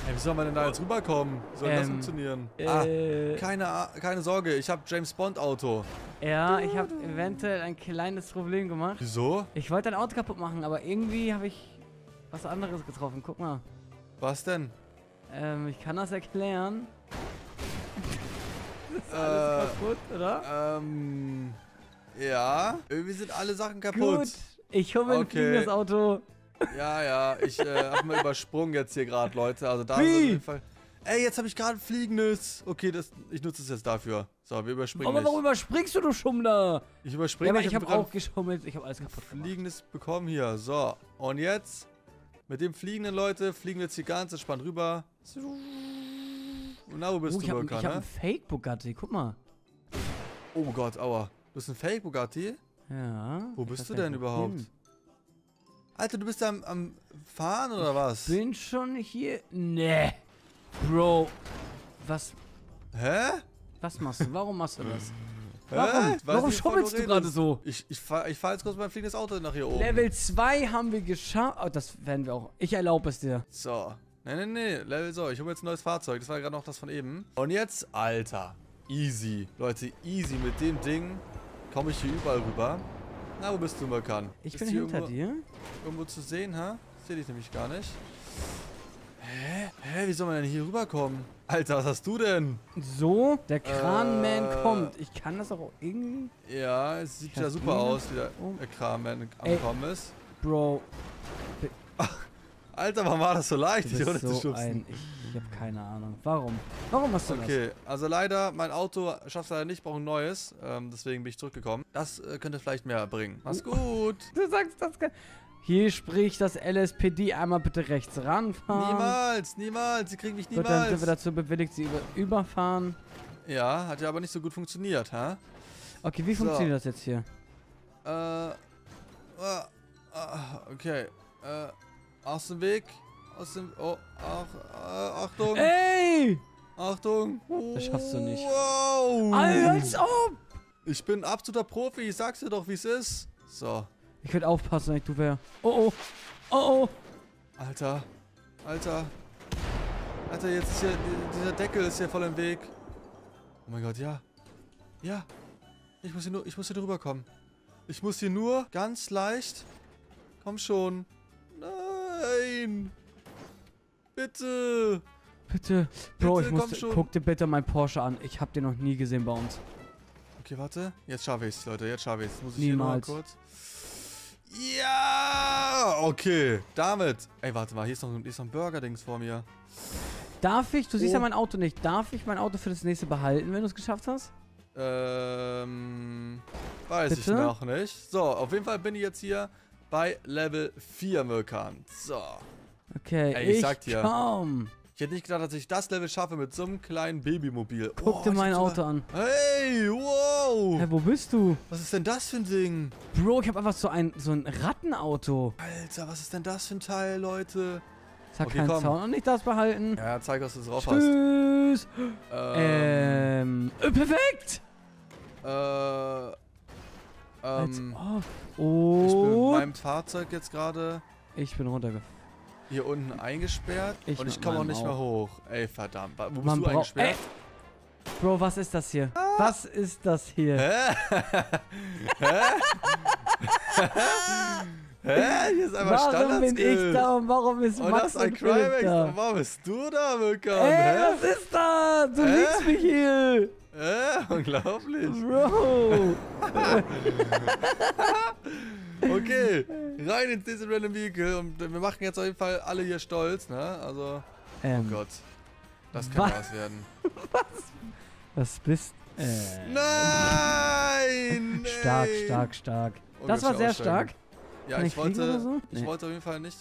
Ey, wie soll man denn da jetzt rüberkommen? Wie soll das funktionieren? Keine Sorge, ich habe James Bond Auto. Ja, ich habe eventuell ein kleines Problem gemacht. Wieso? Ich wollte dein Auto kaputt machen, aber irgendwie habe ich was anderes getroffen. Guck mal. Was denn? Ich kann das erklären. Das ist alles kaputt, oder? Ja. Irgendwie sind alle Sachen kaputt. Gut, ich hole mir das Auto. Ja, ich hab mal übersprungen jetzt hier gerade, Leute. Also da ist auf jeden Fall... Ey, jetzt habe ich gerade ein fliegendes... Okay, ich nutze es jetzt dafür. So, wir überspringen nicht. Aber warum überspringst du, Schummler? Ich überspringe nicht. Ich hab auch geschummelt. Ich hab alles kaputt gemacht. Fliegendes bekommen hier. So, und jetzt... Mit dem fliegenden, Leute, fliegen wir jetzt hier ganz entspannt rüber. Und na, wo bist du, Mirka, ne? Ich hab einen Fake-Bugatti, guck mal. Oh Gott, aua. Du bist ein Fake-Bugatti? Ja. Wo bist du denn überhaupt? Alter, du bist am Fahren oder was? Ich bin schon hier. Nee. Bro. Was? Hä? Was machst du? Warum machst du das? Warum? Warum schummelst du gerade so? Ich fahr jetzt kurz mein fliegendes Auto nach hier oben. Level 2 haben wir geschafft. Oh, das werden wir auch. Ich erlaube es dir. So. Nee. Level so. Ich hole jetzt ein neues Fahrzeug. Das war gerade noch das von eben. Und jetzt, Alter. Easy. Leute, easy. Mit dem Ding komme ich hier überall rüber. Na, wo bist du, Mökan? Ich bin hinter dir. Irgendwo zu sehen, ha? Ich sehe dich nämlich gar nicht. Hä, wie soll man denn hier rüberkommen? Alter, was hast du denn? So, der Kranman kommt. Ich kann das auch irgendwie... Ja, es sieht ja super aus, wie der Kranman angekommen ist. Bro. Alter, warum war das so leicht, dich runterzuschubsen? Ich habe keine Ahnung. Warum hast du das? Okay, also leider, mein Auto schaffst du leider nicht, brauche ein neues. Deswegen bin ich zurückgekommen. Das könnte vielleicht mehr bringen. Mach's gut. Du sagst das kann... Hier spricht das LSPD. Einmal bitte rechts ranfahren. Niemals. Sie kriegen mich niemals. Gut, dann sind wir dazu bewilligt, sie überfahren. Ja, hat ja aber nicht so gut funktioniert, ha? Okay, wie funktioniert das jetzt hier? Okay. Aus dem Weg. Aus dem... Oh, Achtung. Ey! Achtung. Das schaffst du nicht. Wow. Alter, ob. Ich bin ein absoluter Profi. Ich sag's dir doch, wie es ist. So. Ich würde aufpassen, wenn ich du wäre. Oh. Alter, jetzt ist hier... Dieser Deckel ist hier voll im Weg. Oh mein Gott, ja. Ja. Ich muss hier drüber kommen. Ich muss hier nur ganz leicht... Komm schon. Nein. Bitte. Bro, ich muss... Guck dir bitte mein Porsche an. Ich hab den noch nie gesehen bei uns. Okay, warte. Jetzt schaffe ich's, Leute. Muss ich hier mal kurz... Ja, okay. Damit. Ey, warte mal. Hier ist noch ein Burger-Dings vor mir. Darf ich? Du siehst ja mein Auto nicht. Darf ich mein Auto für das nächste behalten, wenn du es geschafft hast? Weiß ich noch nicht. So, auf jeden Fall bin ich jetzt hier bei Level 4, Mökan. So. Okay, ey, ich sag dir. Komm. Ich hätte nicht gedacht, dass ich das Level schaffe mit so einem kleinen Babymobil. Guck dir mein Auto an. Hey, wow. Hä, wo bist du? Was ist denn das für ein Ding? Bro, ich habe einfach so ein Rattenauto. Alter, was ist denn das für ein Teil, Leute? Sag keinen Zaun und nicht das behalten. Ja, zeig, was du drauf hast. Tschüss. Perfekt. Ich bin mit meinem Fahrzeug jetzt gerade. Ich bin runtergefahren. Hier unten eingesperrt und ich komme auch nicht mehr hoch. Ey, verdammt. Wo bist du eingesperrt? Ey. Bro, was ist das hier? Was ist das hier? Hä? Hier ist einfach Standards. Warum bin ich da und warum ist Max und Philipp da? Warum bist du da, Mökan? Ey, was ist das? Du liegst mich hier. Unglaublich. Bro. Okay, rein in diesen Random Vehicle und wir machen jetzt auf jeden Fall alle hier stolz, ne? Also, oh Gott, das kann was werden. Was bist du? Nein! Stark. Oh, das war sehr stark. Ja, kann ich wollte, so? Ich wollte auf jeden Fall nicht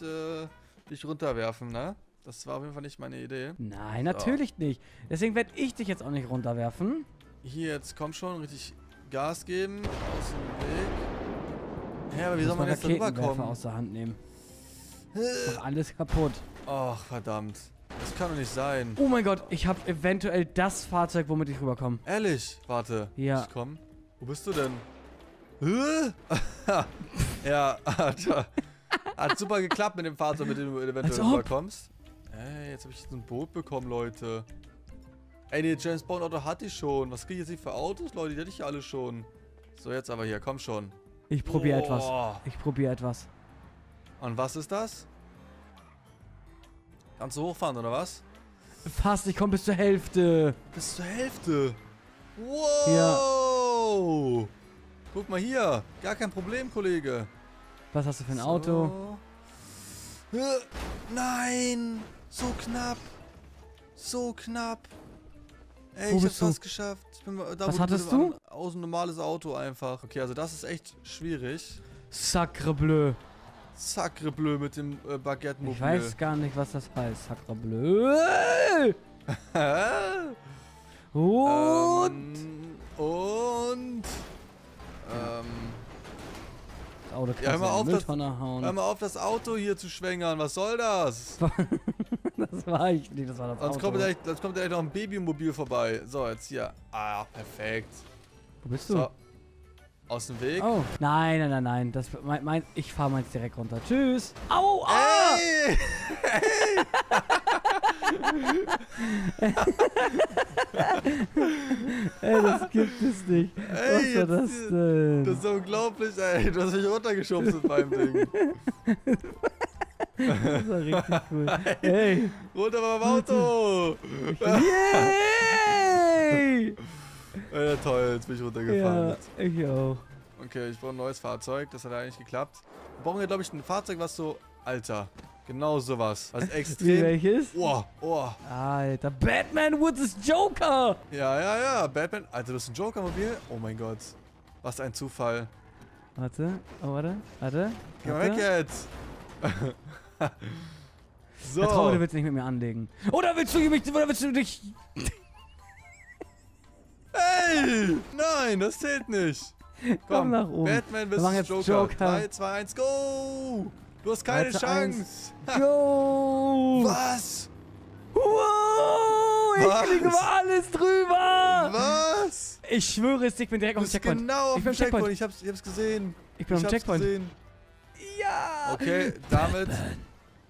dich runterwerfen, ne? Das war auf jeden Fall nicht meine Idee. Nein, natürlich nicht. Deswegen werde ich dich jetzt auch nicht runterwerfen. Hier, jetzt komm schon, richtig Gas geben, aus dem Weg. Hä, aber wie soll man jetzt da rüberkommen? Aus der Hand nehmen. Ist doch alles kaputt. Ach, verdammt. Das kann doch nicht sein. Oh mein Gott, ich habe eventuell das Fahrzeug, womit ich rüberkomme. Ehrlich? Warte. Ja. Ich komm. Wo bist du denn? Ja, Alter. Hat super geklappt mit dem Fahrzeug, mit dem du eventuell rüberkommst. Ey, jetzt habe ich so ein Boot bekommen, Leute. Ey, nee, James Bond Auto hatte ich schon. Was kriege ich jetzt hier für Autos, Leute? Die hatte ich ja alle schon. So, jetzt aber hier. Komm schon. Ich probiere etwas. Und was ist das? Kannst du hochfahren, oder was? Fast, ich komme bis zur Hälfte. Bis zur Hälfte? Wow! Ja. Guck mal hier. Gar kein Problem, Kollege. Was hast du für ein Auto? Nein! So knapp. Ey, ich hab's fast geschafft. Was hattest du? Aus ein normales Auto einfach. Okay, also das ist echt schwierig. Sacrebleu mit dem Baguette-Mobil. Ich weiß gar nicht, was das heißt. Sacrebleu. Und das Auto Ja, hör mal auf, das Auto hier zu schwängern. Was soll das? Das war ich nicht, das war das Auto. Sonst kommt gleich noch ein Babymobil vorbei. So, jetzt hier. Ah, perfekt. Wo bist du? So. Aus dem Weg? Oh, nein, nein, nein, nein. Das, ich fahre meins direkt runter. Tschüss. Au, ah! Ey! Ey, das gibt es nicht. Ey, was war das denn? Das ist unglaublich, ey. Du hast mich runtergeschubst mit meinem Ding. Das war richtig cool. Ey. Runter beim Auto! Yay! Ja, toll, jetzt bin ich runtergefallen. Ja, ich auch. Okay, ich brauche ein neues Fahrzeug, das hat eigentlich geklappt. Wir brauchen ja, glaube ich, ein Fahrzeug, was so... Alter, genau sowas. Was extrem... Wie, welches? Oh, oh. Alter, Batman Woods ist Joker! Ja, ja, ja, Batman... Alter, das ist ein Joker-Mobil? Oh mein Gott. Was ein Zufall. Warte, oh, warte. Geh mal weg jetzt! So. Ich glaube, du willst nicht mit mir anlegen. Oder willst du dich... Ey! Nein, das zählt nicht. Komm nach oben. Batman vs. Joker. 3, 2, 1, go! Du hast keine Chance. Go! Was? Wow! Ich fliege über alles drüber! Was? Ich schwöre es, ich bin direkt auf dem Checkpoint. Genau auf dem Checkpoint. Ich hab's gesehen. Ich bin auf dem Checkpoint. Ja! Okay, damit...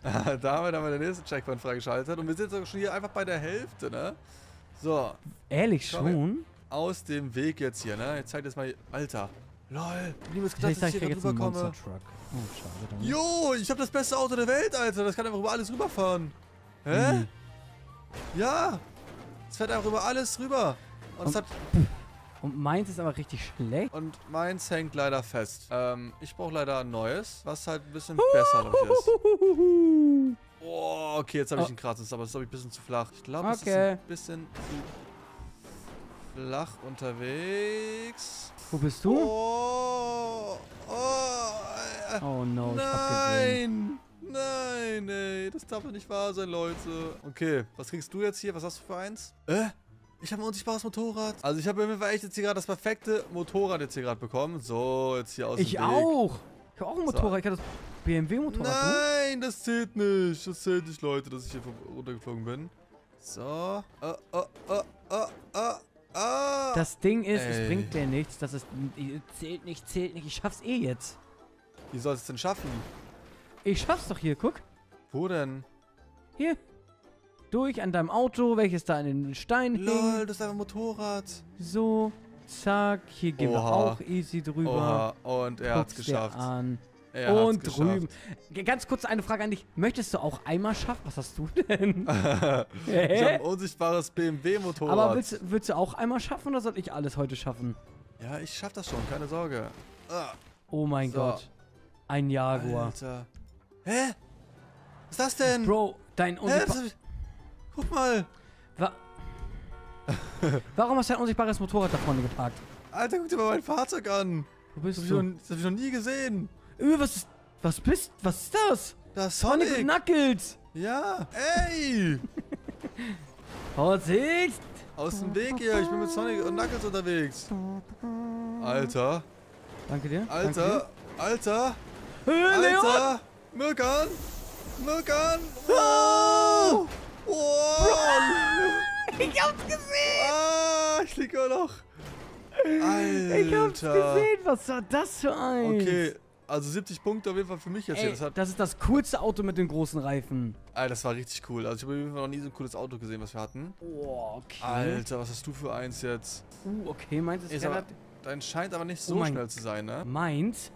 damit haben wir den nächsten Checkpoint freigeschaltet. Und wir sind jetzt schon hier einfach bei der Hälfte, ne? So. Ehrlich schon? Aus dem Weg jetzt hier, ne? Jetzt zeigt jetzt mal... Alter. Lol. Niemals gedacht, dass ich hier rüberkomme. Oh, jo, ich hab das beste Auto der Welt, Alter. Das kann einfach über alles rüberfahren. Hä? Mhm. Ja. Es fährt einfach über alles rüber. Und es hat... Und meins ist aber richtig schlecht. Und meins hängt leider fest. Ich brauche leider ein neues, was halt ein bisschen besser ist. Oh, okay, jetzt habe ich einen Kratzer, aber das ist, glaube ich, ein bisschen zu flach. Ich glaube, es ist ein bisschen zu flach unterwegs. Wo bist du? Oh, oh, oh no, ich hab gesehen. Nein, ey, das darf doch nicht wahr sein, Leute. Okay, was kriegst du jetzt hier? Was hast du für eins? Ich habe ein unsichtbares Motorrad. Also ich habe auf jeden Fall echt jetzt hier gerade das perfekte Motorrad jetzt hier gerade bekommen. So, jetzt hier aus dem Weg. Auch. Ich habe auch ein Motorrad. So. Ich habe das BMW-Motorrad. Nein, das zählt nicht. Das zählt nicht, Leute, dass ich hier runtergeflogen bin. So. Das Ding ist, es bringt dir nichts. Das ist, zählt nicht. Ich schaff's eh jetzt. Wie sollst du es denn schaffen? Ich schaff's doch hier, guck. Wo denn? Hier. Durch an deinem Auto, welches da an den Stein hing. Lol, das ist einfach ein Motorrad. So, zack, hier gehen wir auch easy drüber. Oha. Und er hat's geschafft. Und drüben. Ganz kurz eine Frage an dich. Möchtest du auch einmal schaffen? Was hast du denn? Ich habe ein unsichtbares BMW-Motorrad. Aber willst du auch einmal schaffen oder soll ich alles heute schaffen? Ja, ich schaff das schon, keine Sorge. Oh mein Gott. Ein Jaguar. Alter. Hä? Was ist das denn? Bro, dein unsichtbares... Guck mal! Warum hast du ein unsichtbares Motorrad da vorne geparkt? Alter, guck dir mal mein Fahrzeug an! Wo bist du? Das hab ich noch nie gesehen! Was ist das? Das ist Sonic! Sonic Knuckles! Ja! Ey! Vorsicht! Aus dem Weg hier! Ich bin mit Sonic und Knuckles unterwegs! Alter! Danke dir! Alter! Alter! Alter! Mirkan! Mirkan! Oh! Wow. Ich hab's gesehen! Ah, ich lieg auch noch. Alter. Ich hab's gesehen, was war das für eins? Okay, also 70 Punkte auf jeden Fall für mich jetzt hier. Das ist das coolste Auto mit den großen Reifen. Alter, das war richtig cool. Also ich habe auf jeden Fall noch nie so ein cooles Auto gesehen, was wir hatten. Oh, okay. Alter, was hast du für eins jetzt? Okay, meins ist relativ... Dein scheint aber nicht so schnell zu sein, ne? Meins?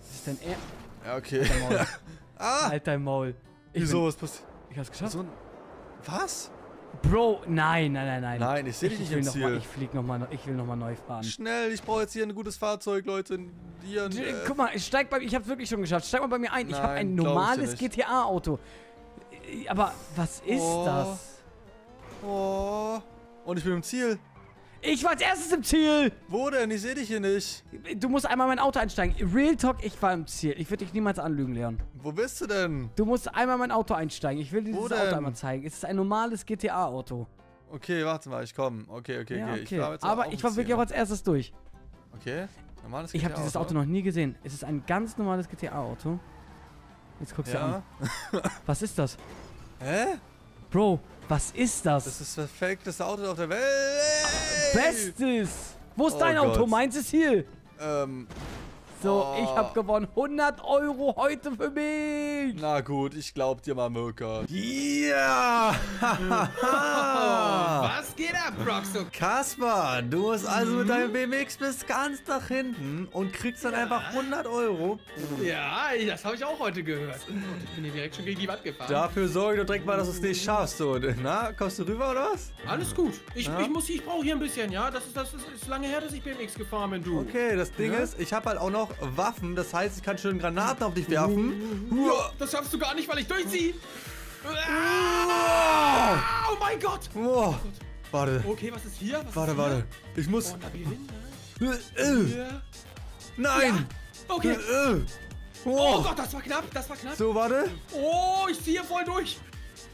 Was ist denn er? Ja, okay. Alter Maul. Halt dein Maul. Wieso? Was passiert? Ich hab's geschafft. Was? Bro, nein, nein, nein, nein. Nein, ich sehe dich nicht im Ziel. Ich will nochmal neu fahren. Schnell, ich brauche jetzt hier ein gutes Fahrzeug, Leute. Hier guck mal, ich hab's wirklich schon geschafft. Steig mal bei mir ein. Nein, ich habe ein normales GTA-Auto. Aber was ist das? Oh. Und ich bin im Ziel. Ich war als erstes im Ziel. Wo denn? Ich sehe dich hier nicht. Du musst einmal in mein Auto einsteigen. Real Talk, ich war im Ziel. Ich würde dich niemals anlügen, Leon. Wo bist du denn? Du musst einmal in mein Auto einsteigen. Ich will dir dieses Auto einmal zeigen. Es ist ein normales GTA-Auto. Okay, warte mal, ich komme. Okay, okay, ja, okay. Ich war wirklich auch als erstes durch. Okay. Normales GTA. Ich habe dieses Auto noch nie gesehen. Es ist ein ganz normales GTA-Auto. Jetzt guckst du an. Was ist das? Hä? Bro, was ist das? Das ist das perfekteste Auto auf der Welt. Bestes! Wo ist dein Auto? Meins ist hier. So, ich habe gewonnen. 100 Euro heute für mich. Na gut, ich glaub dir mal, Mirka. Ja! Yeah. Was geht ab, Broxo? Kaspar, du musst also mit deinem BMX bis ganz nach hinten und kriegst dann einfach 100 Euro. Ja, das habe ich auch heute gehört. Und ich bin hier direkt schon gegen die Wand gefahren. Dafür sorge doch direkt mal, dass du es nicht schaffst. So, na, kommst du rüber oder was? Alles gut. Ich brauche hier ein bisschen, ja. Das ist lange her, dass ich BMX gefahren bin, du. Okay, das Ding ist, ich habe halt auch noch Waffen, das heißt, ich kann schön Granaten auf dich werfen. Das schaffst du gar nicht, weil ich durchziehe. Oh mein Gott! Oh. Warte. Okay, was ist hier? Warte. Ich muss. Oh, nein! Ja. Okay. Oh Gott, das war knapp, So, warte. Oh, ich ziehe voll durch.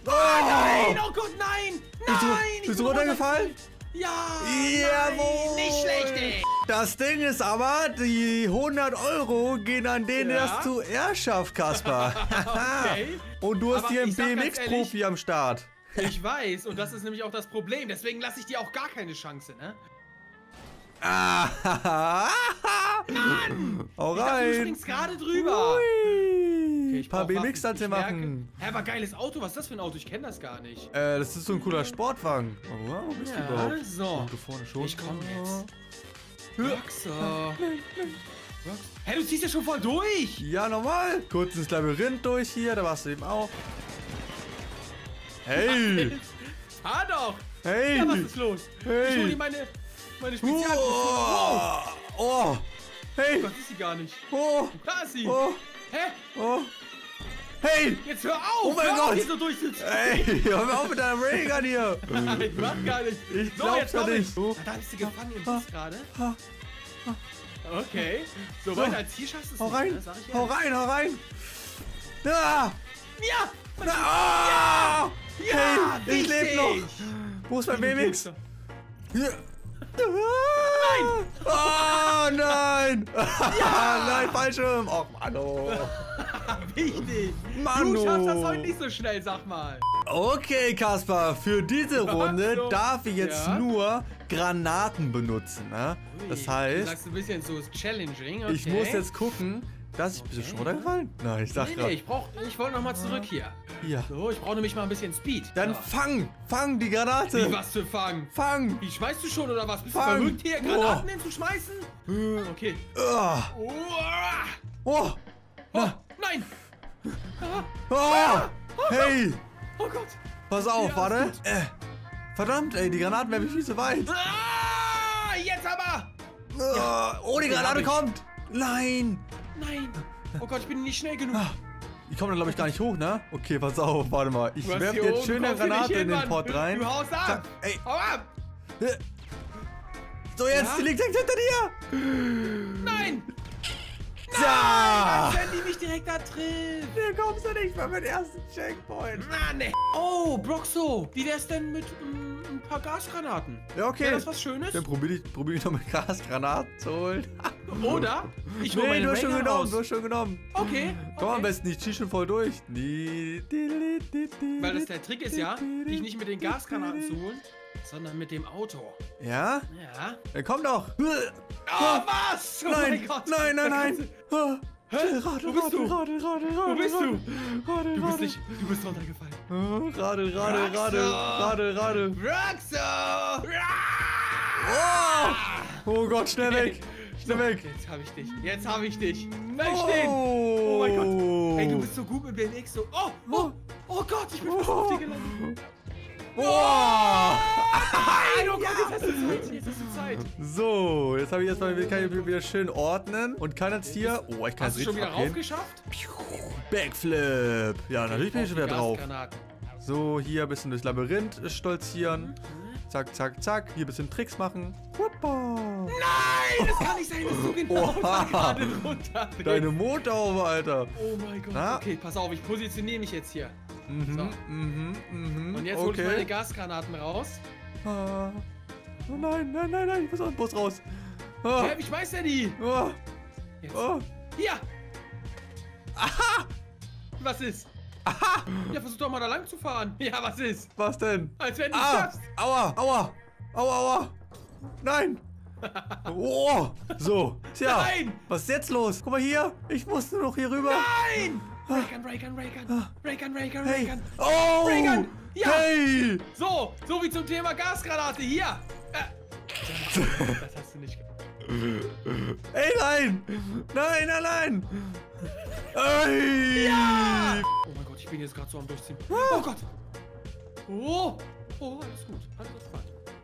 Oh nein, oh Gott, nein! Nein! Bist du runtergefallen? Ja! Jawohl! Nicht schlecht, ey! Das Ding ist aber, die 100 Euro gehen an den, der es zuerst schafft, Kaspar. Okay. Und du hast hier einen BMX-Profi am Start. Ich weiß, und das ist nämlich auch das Problem. Deswegen lasse ich dir auch gar keine Chance, ne? Mann! Hau rein! Du springst gerade drüber. Okay, ich paar BMX dazu machen. Hä, aber geiles Auto. Was ist das für ein Auto? Ich kenne das gar nicht. Das ist so ein cooler Sportwagen. Oh, wow, bist du überhaupt? So. Ich komme jetzt. Roxer. Hä, du ziehst ja schon voll durch. Ja, normal. Kurz ins Labyrinth durch hier. Da warst du eben auch. Hey. Fahr doch. Hey. Ja, was ist los? Hey. Ich hol dir meine Spezialkiste. Oh. Hey. Oh Gott, ist sie gar nicht. Oh. Da ist sie. Oh. Hä? Oh. Hey! Jetzt hör auf! Oh mein Gott! So hey, hör mir auf mit deinem Raygun hier! Ich mach gar nicht! Ich glaub's doch nicht! Da bist du gefangen im Bus gerade. Okay. So, weiter als hier schaffst du es nicht. Hau rein! Ja! Ja! Ja! Hey, ich lebe noch! Wo ist mein BMX? Nein! Oh nein! Ja! Nein, Fallschirm! Oh, Mano! Wichtig! Mano! Du schaffst das heute nicht so schnell, sag mal! Okay, Kaspar, für diese Runde darf ich jetzt nur Granaten benutzen. Ne? Das heißt... Du sagst ein bisschen so challenging, okay. Ich muss jetzt gucken, dass ich... Bist du schon runtergefallen? Nein, ich sag grad... Nee, ich wollte nochmal zurück hier. Ja. So, ich brauche nämlich mal ein bisschen Speed. Dann fang die Granate. Wie, was zu fangen? Fang. Die schmeißt du schon oder was? Bist du verrückt hier, Granaten hinzuschmeißen? Okay. Nein. Hey. Oh Gott. Pass auf, warte. Verdammt, ey, die Granaten werden viel zu weit. Jetzt aber. Oh, die Granate kommt. Nein. Oh Gott, ich bin nicht schnell genug. Ich komme dann, glaube ich, gar nicht hoch, ne? Okay, pass auf, warte mal. Ich werfe jetzt schön eine Granate in den Pott rein. Du haust ab! Ey. Hau ab! So, jetzt liegt direkt hinter dir! Nein! Nein! Wenn die mich direkt da trifft! Da kommst du nicht mal mit dem ersten Checkpoint! Mann, ey. Oh, Broxo! Wie wär's denn mit ein paar Gasgranaten? Ja, okay. Wäre das was Schönes? Dann probier ich noch mal Gasgranaten zu holen. Oder? Ich hole meine Raygun raus. Nur schon genommen. Okay. Komm am besten, ich zieh schon voll durch. Weil das der Trick ist ja, dich nicht mit den Gasgranaten zu holen, sondern mit dem Auto. Ja? Ja. Dann komm doch. Oh, was? Oh mein Gott. Nein. Radel, wo bist du? Du bist runtergefallen. Radel. Roxo! Oh Gott, schnell weg. Schnell weg. Jetzt hab ich dich. Bleib stehen. Oh mein Gott. Ey, du bist so gut mit BMX. So. Oh Gott, ich bin fast auf dir gelandet. Oh Gott, jetzt hast du Zeit. So, jetzt habe ich erstmal wieder schön ordnen und kann jetzt hier. Oh, ich kann es richtig abgehen. Hast du schon wieder raufgeschafft? Backflip. Ja, natürlich bin ich schon wieder drauf. So, hier ein bisschen durchs Labyrinth stolzieren. Zack, zack, zack. Hier ein bisschen Tricks machen. Nein, das kann nicht sein, dass du genau gerade runter drehst. Deine Motorhaube, Alter. Oh mein Gott. Okay, pass auf, ich positioniere mich jetzt hier. So. Und jetzt hole ich meine Gasgranaten raus. Oh nein, ich muss aus dem Bus raus. Oh. Ja, ich schmeiß ja die. Oh. Jetzt. Oh. Hier. Aha. Was ist? Aha. Ja, versuch doch mal da lang zu fahren. Ja, was ist? Was denn? Als wenn du schaffst. Aua, aua. Aua, aua. Nein. Oh. So. Tja. Nein. Was ist jetzt los? Guck mal hier. Ich muss nur noch hier rüber. Nein. Raygun, Raygun, Raygun. Raygun, Raygun, Raygun. Oh. Raygun. Ja. Hey. So. So wie zum Thema Gasgranate. Hier. Das hast du nicht gemacht. Ey, nein! Nein, nein, nein! Ey! Ja! Oh mein Gott, ich bin jetzt gerade so am Durchziehen. Oh Gott! Oh! Oh, alles gut. Alles gut.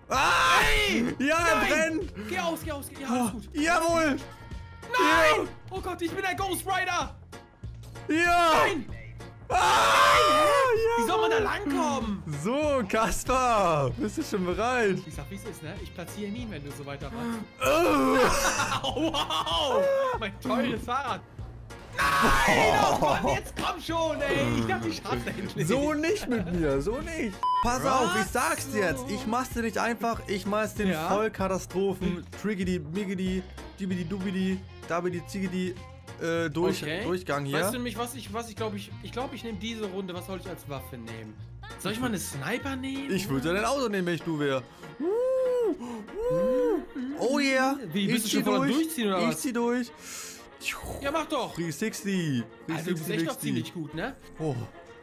Ah! Hey! Ja, nein! Brennt! Geh aus, geh aus, geh. Ja, alles gut. Jawohl! Nein! Ja. Oh Gott, ich bin ein Ghost Rider! Ja! Nein! Ah! Nein! Wie soll man da langkommen? So, Kaspar, bist du schon bereit? Ich sag, wie es ist, ne? Ich platziere ihn, wenn du so weitermachst. Oh. Wow! Mein tolles Fahrrad. Nein! Oh Gott, jetzt komm schon, ey! Ich dachte, ich schaff's endlich. So nicht mit mir, so nicht. Pass auf, ich sag's jetzt. Ich mach's dir nicht einfach. Ich mach's den voll Katastrophen. Triggedy, miggedy, dibidi, dubidi, dabidi, zigidi. Durchgang hier. Weißt du nämlich, was ich glaube, ich nehme diese Runde. Was soll ich als Waffe nehmen? Soll ich mal eine Sniper nehmen? Ich würde ja dein Auto nehmen, wenn ich du wäre. Oh yeah. Wie, bist du schon voll am Durchziehen oder was? Ich zieh durch. Ja, mach doch. 360. Also, du bist echt noch ziemlich gut, ne? Oh.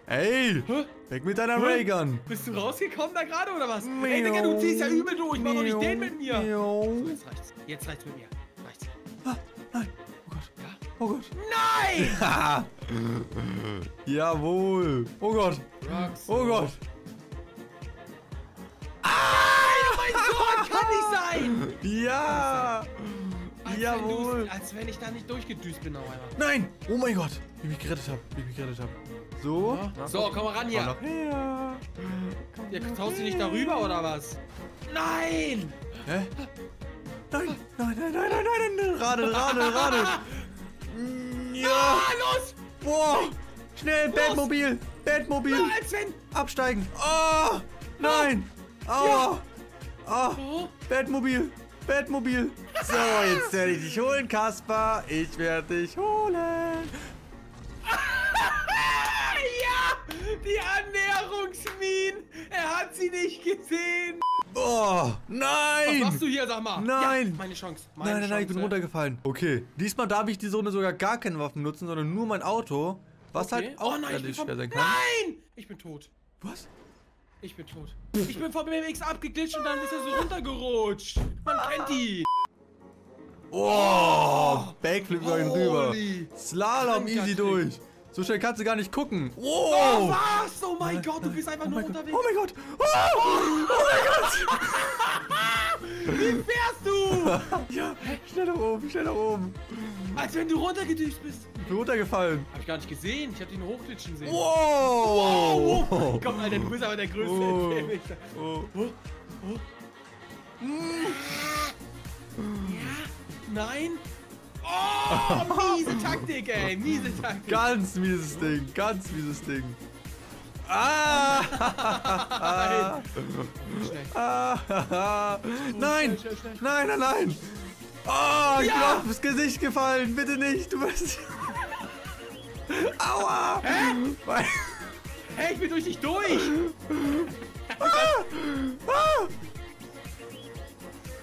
Ey. Hä? Weg mit deiner Raygun. Bist du rausgekommen da gerade oder was? Miau. Ey, Digga, du ziehst ja übel durch. Mach doch nicht den mit mir. So, jetzt reicht's. Jetzt reicht's mit mir. Reicht's. Ah, nein. Oh Gott. Nein! Ja. Jawohl. Oh Gott. Oh Gott. Ah! Nein, mein Gott, kann nicht sein! Ja! Jawohl. Als wenn ich da nicht durchgedüst bin auf einmal. Nein! Oh mein Gott. Wie ich mich gerettet habe. So. Ja. So, komm mal ran hier. Ja, traust du nicht darüber oder was? Nein! Hä? Nein! Nein, nein, nein, nein, nein, nein! Radel! Ja. Ah, los! Boah! Schnell, los. Batmobil! Batmobil! Nein, absteigen! Oh! Nein! Oh! Ja. Oh! Batmobil! So, jetzt werde ich dich holen, Kaspar! Ich werde dich holen! Ja! Die Annäherungsminen! Er hat sie nicht gesehen! Oh, nein! Was machst du hier, sag mal? Nein! Ja, meine Chance. Nein, ich bin runtergefallen. Okay, diesmal darf ich die Sonne sogar gar keine Waffen nutzen, sondern nur mein Auto. Was halt auch relativ schwer sein kann. Nein! Ich bin tot. Was? Ich bin tot. Ich bin vom BMX abgeglitscht und dann ist er so runtergerutscht. Man kennt die. Oh, Backflip war drüber. Slalom easy durch. So schnell kannst du gar nicht gucken. Oh, oh was? Oh mein Gott, du bist einfach nur unterwegs. Oh mein Gott. Oh mein Gott. Wie fährst du? Ja, schnell nach oben, Als wenn du runtergedüst bist. Ich bin runtergefallen. Hab ich gar nicht gesehen. Ich hab dich nur hochklitschen sehen. Wow. Oh, komm, Alter, du bist aber der Größte. Ja, nein. Oh, miese Taktik, ey, Ganz mieses Ding, Ah! Nein! Nein! Oh, ich bin auf das Gesicht gefallen, bitte nicht, du bist... Aua! Hä? Hey, ich bin durch dich durch!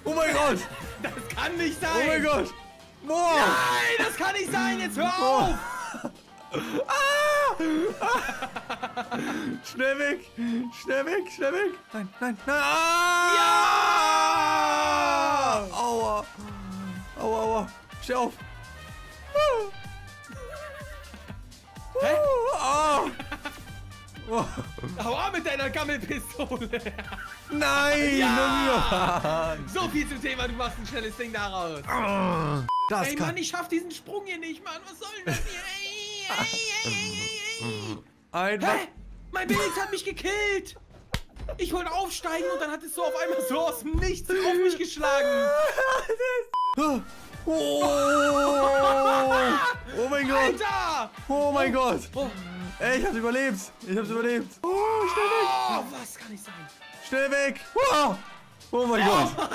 Oh mein Gott! Das kann nicht sein! Oh mein Gott! Boah. Nein, das kann nicht sein! Jetzt hör auf! Schnell weg! Nein, Ja! Aua! Steh auf! Hä? Aua mit deiner Gammelpistole! Nein! Ja. So viel zum Thema, du machst ein schnelles Ding daraus! Das ey, Mann, ich schaff diesen Sprung hier nicht, Mann. Was soll das hier? Einfach. Hä? Mein BMX hat mich gekillt. Ich wollte aufsteigen und dann hat es so auf einmal so aus dem Nichts auf mich geschlagen. Oh mein Gott. Alter. Oh mein Gott. Ey, ich hab's überlebt. Oh, schnell weg. Oh, was kann ich sagen? Schnell weg. Oh mein Gott! Oh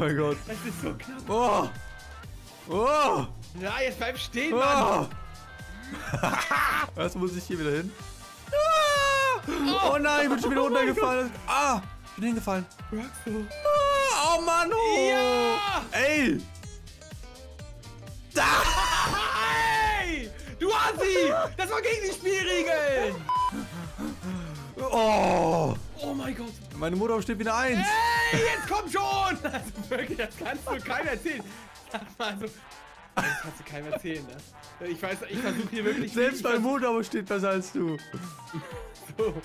mein Gott! Das ist so knapp! Oh! Oh! Ja, jetzt bleib stehen, Mann! Was muss ich hier wieder hin? Oh nein, ich bin schon wieder runtergefallen! Ah! Ich bin hingefallen! Oh Mann! Oh. Ja! Ey! Da! Hey! Du Assi! Das war gegen die Spielregeln! Oh! Oh mein Gott! Meine Mutter steht wieder 1! Ey, jetzt komm schon! Also wirklich, das kannst du keinem erzählen! Das kannst du keinem erzählen, ne? Ich weiß, ich versuche hier wirklich... Selbst mein Motor steht besser als du! So.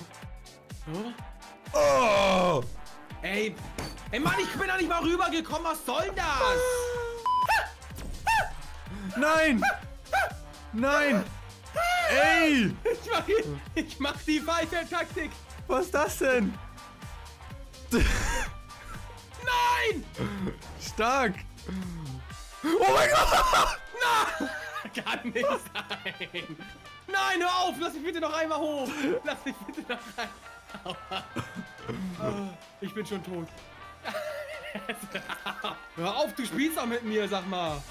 Oh! Ey! Ey Mann, ich bin da nicht mal rübergekommen, was soll das? Nein! Nein! Ey! Ich mach die falsche Taktik! Was ist das denn? Nein! Stark! Oh mein Gott! Nein! Kann nicht sein! Nein, hör auf! Lass mich bitte noch einmal hoch! Lass mich bitte noch einmal hoch! Ich bin schon tot. Hör auf, du spielst auch mit mir, sag mal!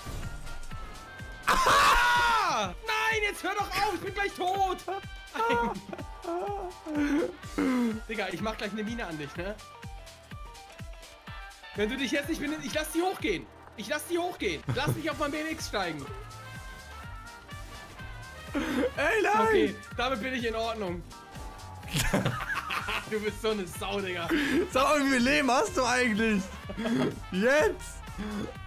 Ah! Nein, jetzt hör doch auf! Ich bin gleich tot! Digga, ich mach gleich eine Mine an dich, ne? Wenn du dich jetzt nicht benimmst, ich lass die hochgehen. Ich lass die hochgehen. Lass mich auf mein BMX steigen. Ey, nein! Okay, damit bin ich in Ordnung. Du bist so eine Sau, Digga. Sag mal, wie viel Leben hast du eigentlich? Jetzt!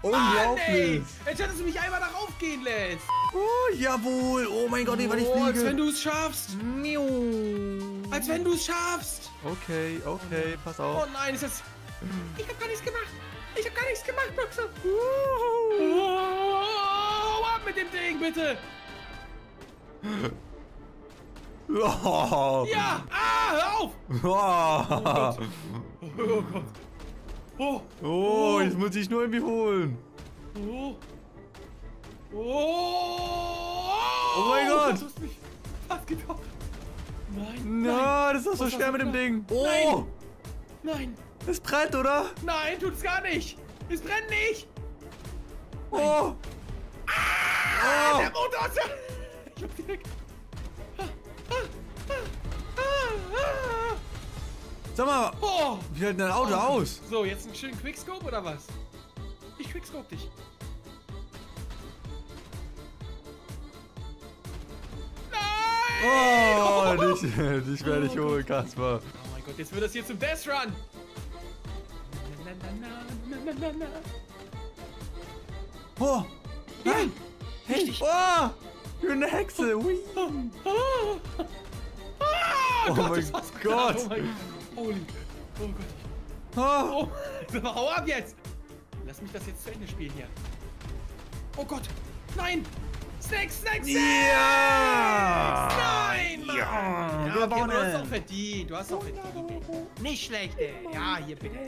Unglaublich! Jetzt hättest du mich einmal darauf gehen lässt. Oh, jawohl! Oh mein Gott, ich fliege! Als wenn du es schaffst! Miau. Als wenn du es schaffst! Okay, okay, pass auf. Oh nein, ist das... Ich hab gar nichts gemacht! Ich hab gar nichts gemacht, Boxer! Oh, ab mit dem Ding, bitte! Oh. Ja! Ah, hör auf! Oh, oh Gott! Oh Gott! Oh, oh, jetzt muss ich nur irgendwie holen. Oh, oh, oh mein Gott. Du hast mich fast getroffen. Nein, nein. Das ist doch so schwer mit dem Ding. Oh, nein. Es brennt, oder? Nein, tut's gar nicht. Es brennt nicht. Oh. Ah, der Motor ist ja... Ich hab die weg. Sag mal, wie hält denn dein Auto aus? So, jetzt einen schönen Quickscope oder was? Ich quickscope dich. Nein! Oh, dich werde ich holen, Kaspar. Oh mein Gott, jetzt wird das hier zum Death Run. Oh! Nein! Ja, richtig! Oh! Ich bin eine Hexe! Ui. Oh mein Gott! Oh mein Gott! Holy. Oh Gott. Oh. Oh. Hau ab jetzt! Lass mich das jetzt zu Ende spielen hier. Oh Gott! Nein! Snacks, Snacks! Ja! Nein! Mann. Ja, okay, du hast auch verdient! Du hast auch verdient! Nicht schlecht, ey! Ja, hier bitte!